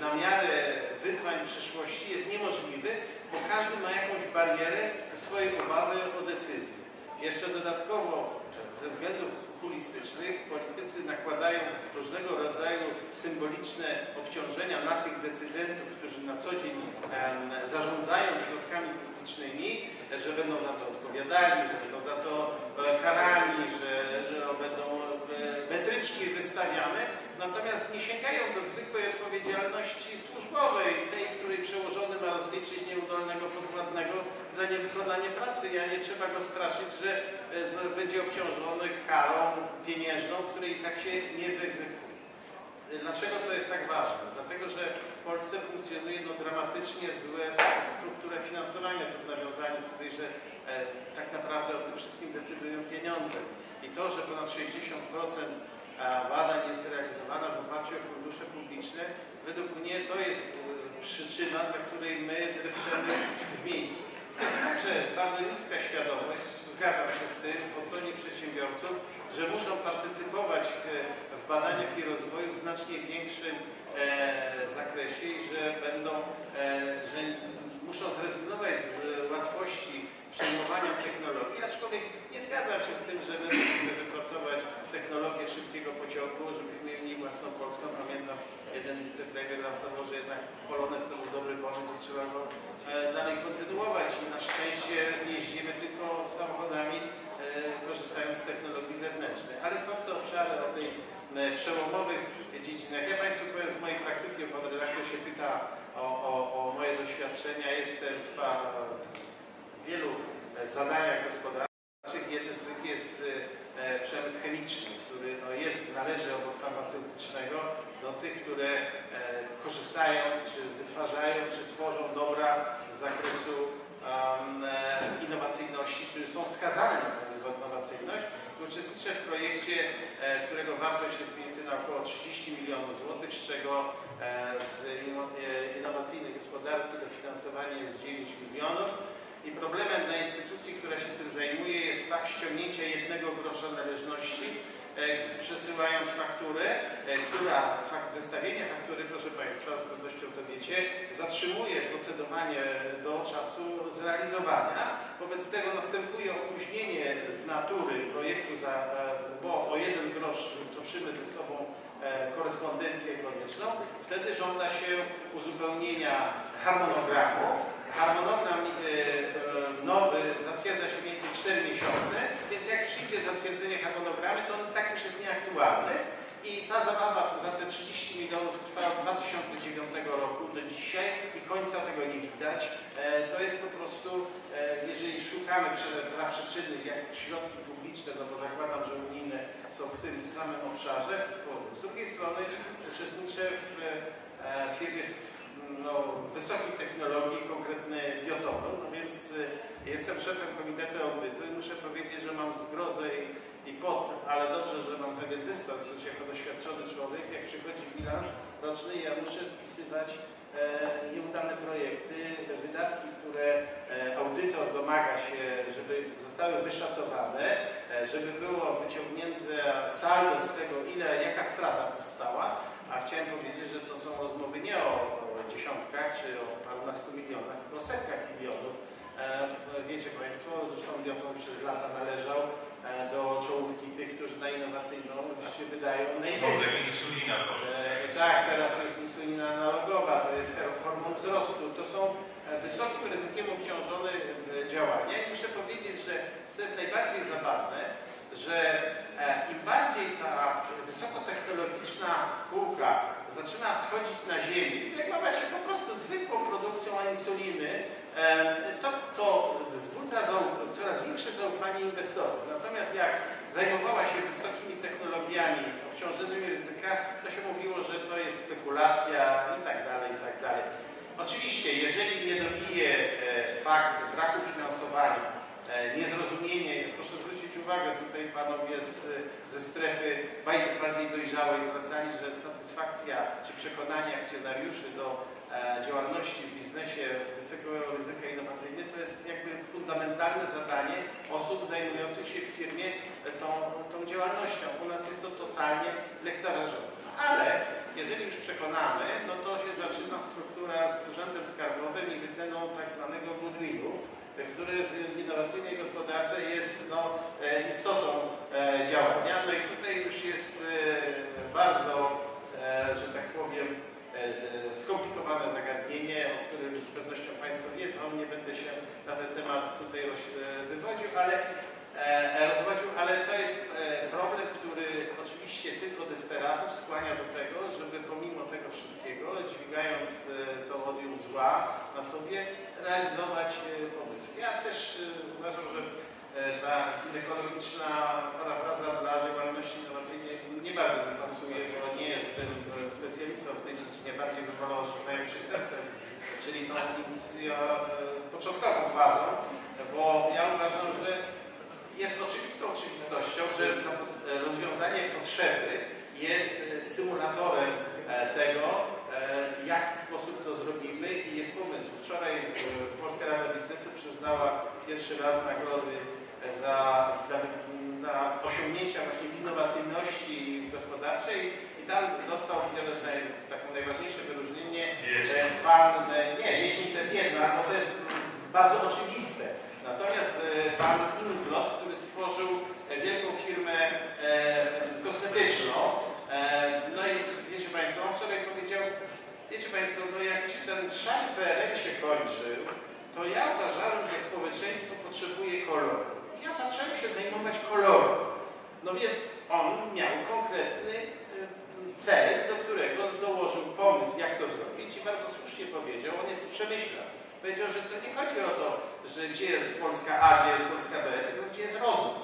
na miarę wyzwań przyszłości jest niemożliwy, bo każdy ma jakąś barierę swojej obawy o decyzję. Jeszcze dodatkowo ze względów okulistycznych politycy nakładają różnego rodzaju symboliczne obciążenia na tych decydentów, którzy na co dzień zarządzają środkami publicznymi, że będą za to odpowiadali, że będą za to karani, że będą metryczki wystawiane, natomiast nie sięgają do zwykłej odpowiedzialności służbowej, tej, której przełożony ma rozliczyć nieudolnego podwładnego za niewykonanie pracy, a nie trzeba go straszyć, że będzie obciążony karą pieniężną, której tak się nie wyegzekwuje. Dlaczego to jest tak ważne? Dlatego, że w Polsce funkcjonuje dramatycznie zła struktura finansowania, tu nawiązanie tutaj, że tak naprawdę o tym wszystkim decydują pieniądze. I to, że ponad 60% badań jest realizowana w oparciu o fundusze publiczne, według mnie to jest przyczyna, dla której my drepczemy w miejscu. To jest także bardzo niska świadomość, zgadzam się z tym, po stronie przedsiębiorców, że muszą partycypować w badaniach i rozwoju w znacznie większym zakresie i że będą, że muszą zrezygnować z łatwości przyjmowania technologii, aczkolwiek nie zgadzam się z tym, że my musimy wypracować technologię szybkiego pociągu, żebyśmy mieli własną Polską. Pamiętam, jeden wicepremier lansował, że jednak Polonez to był dobry pomysł i trzeba go dalej kontynuować. I na szczęście nie jeździmy tylko samochodami, korzystając z technologii zewnętrznej. Ale są to obszary o tej przełomowych dziedzinach. Ja Państwu powiem z mojej praktyki, bo pan redaktor się pyta o moje doświadczenia. Jestem w wielu zadaniach gospodarczych. Jednym z nich jest przemysł chemiczny, który należy obok farmaceutycznego do tych, które korzystają, czy wytwarzają, czy tworzą dobra z zakresu innowacyjności, czyli są skazane na innowacyjność. Uczestniczę w projekcie, którego wartość jest między na około 30 milionów złotych, z czego z innowacyjnej gospodarki dofinansowanie jest 9 milionów. I problemem dla instytucji, która się tym zajmuje, jest fakt ściągnięcia 1 grosza należności, przesyłając fakturę, wystawienie faktury, proszę Państwa, z pewnością to wiecie, zatrzymuje procedowanie do czasu zrealizowania. Wobec tego następuje opóźnienie z natury projektu, bo o 1 grosz toczymy ze sobą korespondencję konieczną. Wtedy żąda się uzupełnienia harmonogramu. Harmonogram nowy zatwierdza się mniej więcej 4 miesiące, więc Więc jak przyjdzie zatwierdzenie harmonogramu, to on tak już jest nieaktualny. I ta zabawa za te 30 milionów trwa od 2009 roku do dzisiaj i końca tego nie widać. To jest po prostu, jeżeli szukamy dla przyczyny jak środki publiczne, no bo zakładam, że unijne są w tym samym obszarze, bo z drugiej strony uczestniczę w firmie no, wysokich technologii, konkretnie biotopu, no więc jestem szefem komitetu audytu i muszę powiedzieć, że mam zgrozę i pot, ale dobrze, że mam pewien dystans, choć jako doświadczony człowiek, jak przychodzi bilans roczny, ja muszę spisywać nieudane projekty, wydatki, które audytor domaga się, żeby zostały wyszacowane, żeby było wyciągnięte saldo z tego, jaka strata powstała, a chciałem powiedzieć, że to są rozmowy nie o dziesiątkach czy o parunastu milionach, tylko o setkach milionów. Wiecie Państwo, zresztą Dioton przez lata należał do czołówki tych, którzy na innowacyjną się wydają najwięcej. Insulina tak, teraz jest insulina analogowa, to jest hormon wzrostu. To są wysokim ryzykiem obciążone działania i muszę powiedzieć, że co jest najbardziej zabawne, że im bardziej ta wysokotechnologiczna spółka zaczyna schodzić na ziemi, zajmowała się po prostu zwykłą produkcją insuliny, to wzbudza coraz większe zaufanie inwestorów. Natomiast jak zajmowała się wysokimi technologiami, obciążonymi ryzyka, to się mówiło, że to jest spekulacja i tak dalej, i tak dalej. Oczywiście, jeżeli nie dobije fakt braku finansowania, niezrozumienie, proszę zwrócić uwagę, tutaj panowie ze strefy bardziej dojrzałej zwracali, że satysfakcja czy przekonanie akcjonariuszy do działalności w biznesie wysokiego ryzyka innowacyjnego to jest jakby fundamentalne zadanie osób zajmujących się w firmie tą działalnością. U nas jest to totalnie lekceważone. Ale jeżeli już przekonamy, no to się zaczyna struktura z urzędem skarbowym i wyceną tak zwanego goodwillu, który w innowacyjnej gospodarce jest no, istotą działania. No i tutaj już jest bardzo, że tak powiem, skomplikowane zagadnienie, o którym z pewnością Państwo wiedzą, nie będę się na ten temat tutaj wywodził, ale to jest problem, który oczywiście tylko desperatów skłania do tego, żeby pomimo tego wszystkiego, dźwigając to odium zła na sobie, realizować pomysł. Ja też uważam, że ta ginekologiczna parafraza dla działalności innowacyjnej nie bardzo mi pasuje, bo nie jestem specjalistą w tej dziedzinie, bardziej bym wolał, że zająć się sercem, czyli tą początkową fazą, bo ja uważam, że jest oczywistą oczywistością, że rozwiązanie potrzeby jest stymulatorem tego, w jaki sposób to zrobimy i jest pomysł. Wczoraj Polska Rada Biznesu przyznała pierwszy raz nagrody za osiągnięcia właśnie w innowacyjności gospodarczej i tam dostał taką najważniejsze wyróżnienie, że pan, jeśli to jest jedna, bo to jest bardzo oczywiste. Natomiast pan Inglot, który stworzył wielką firmę kosmetyczną, no i wiecie Państwo, on wczoraj powiedział, wiecie Państwo, no jak się ten szary PRL się kończył, to ja uważałem, że społeczeństwo potrzebuje koloru. Ja zacząłem się zajmować kolorem. No więc on miał konkretny cel, do którego dołożył pomysł, jak to zrobić i bardzo słusznie powiedział, on jest przemyślany. Powiedział, że to nie chodzi o to, że gdzie jest Polska A, gdzie jest Polska B, tylko gdzie jest rozum.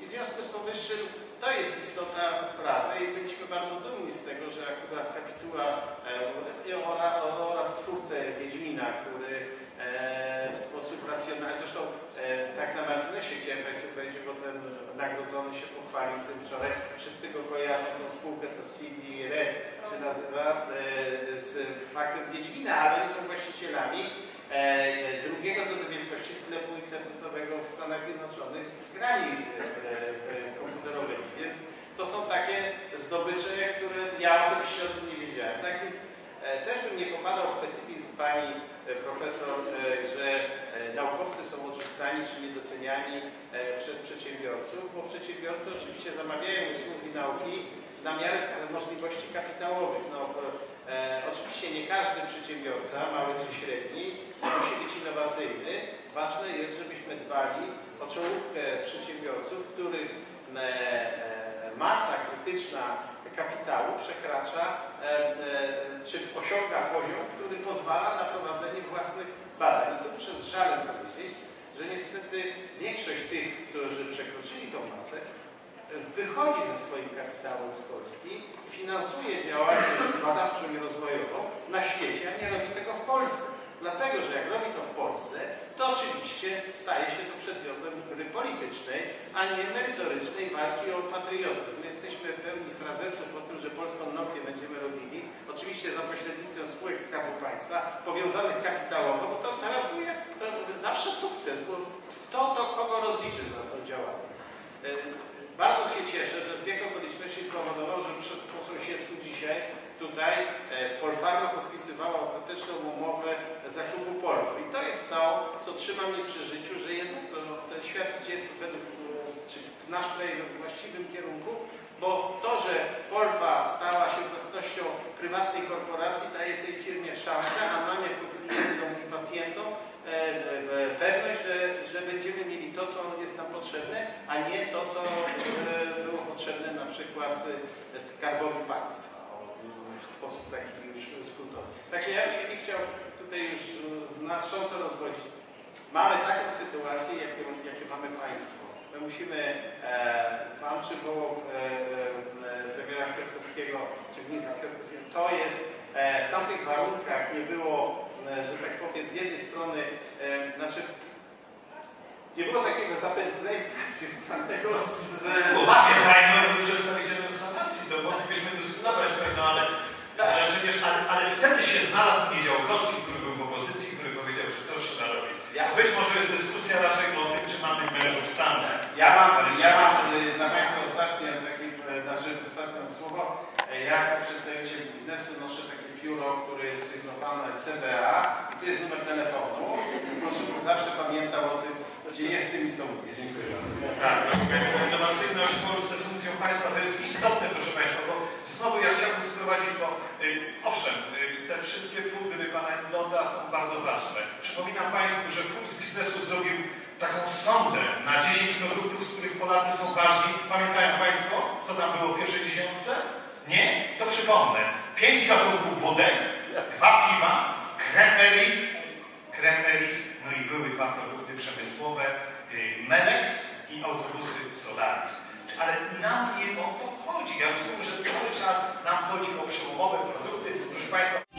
I w związku z powyższym to jest istota sprawy i byliśmy bardzo dumni z tego, że akurat kapituła oraz twórcę Wiedźmina, który w sposób racjonalny, zresztą tak na marginesie chciałem Państwu powiedzieć, bo ten nagrodzony się pochwalił w tym wczoraj, wszyscy go kojarzą, tą spółkę to CD Red się nazywa, z faktem Wiedźmina, ale oni są właścicielami drugiego co do wielkości sklepu internetowego w Stanach Zjednoczonych z grami komputerowymi, więc to są takie zdobycze, które ja osobiście o tym nie wiedziałem. Tak więc też bym nie popadał w pesymizm pani profesor, że naukowcy są odrzucani czy niedoceniani przez przedsiębiorców, bo przedsiębiorcy oczywiście zamawiają usługi nauki na miarę możliwości kapitałowych. No, Oczywiście nie każdy przedsiębiorca, mały czy średni, musi być innowacyjny. Ważne jest, żebyśmy dbali o czołówkę przedsiębiorców, których masa krytyczna kapitału przekracza czy osiąga poziom, który pozwala na prowadzenie własnych badań. I tu przez żal powiedzieć, że niestety większość tych, którzy przekroczyli tą masę, wychodzi ze swoim kapitałem z Polski, finansuje działalność badawczą i rozwojową na świecie, a nie robi tego w Polsce. Dlatego, że jak robi to w Polsce, to oczywiście staje się to przedmiotem politycznej, a nie merytorycznej walki o patriotyzm. My jesteśmy pełni frazesów o tym, że polską Nokię będziemy robili, oczywiście za pośrednictwem spółek Skarbu Państwa, powiązanych kapitałowo, bo to gwarantuje zawsze sukces, bo kto to kogo rozliczy za to działanie. Bardzo się cieszę, że zbieg okoliczności spowodował, że przez posąsiedztwo dzisiaj tutaj Polfarma podpisywała ostateczną umowę zakupu Polfy. I to jest to, co trzyma mnie przy życiu, że jednak to, ten świat idzie według, czy nasz kraj we właściwym kierunku, bo to, że Polfa stała się własnością prywatnej korporacji, daje tej firmie szansę, a nam jako klientom i pacjentom pewność, że będziemy mieli to, co jest nam potrzebne, a nie to, co było potrzebne na przykład Skarbowi Państwa w sposób taki już skrótowy. Także ja bym się nie chciał tutaj już znacząco rozwodzić. Mamy taką sytuację, jakie mamy państwo. My musimy, pan przywołał premiera Kierkowskiego, czy ministra Kierkowskiego, to jest, w tamtych warunkach nie było, że tak powiem, z jednej strony, znaczy nie było takiego zapętlenia związanego z... Bo był przedstawicielem sanacji, to moglibyśmy dyskutować pewno, ale przecież, ale wtedy się znalazł Miedziałkowski, który był w opozycji, który powiedział, że to się da robić. Być może jest dyskusja raczej o tym, czy mamy mężów stanę. Ja mam dla Państwa ostatnie słowo. Ja jako przedstawiciel biznesu noszę takie pióro, które jest sygnowane CBA. I tu jest numer telefonu. Proszę, bym zawsze pamiętał o tym, gdzie jest tym i co mówię. Dziękuję bardzo. Tak, proszę Państwa, innowacyjność w Polsce funkcją Państwa to jest istotne, proszę Państwa, bo znowu ja chciałbym sprowadzić, bo owszem, te wszystkie pudry Pana Inglota są bardzo ważne. Przypominam Państwu, że Puls Biznesu zrobił taką sondę na 10 produktów, z których Polacy są ważni. Pamiętają Państwo, co tam było w pierwszej dziesiątce? Nie? To przypomnę. 5 gatunków wodek, 2 piwa, kremeris, no i były 2 produkty przemysłowe, Melex i autobusy Solaris. Ale nam nie o to chodzi. Ja rozumiem, że cały czas nam chodzi o przełomowe produkty. Proszę Państwa...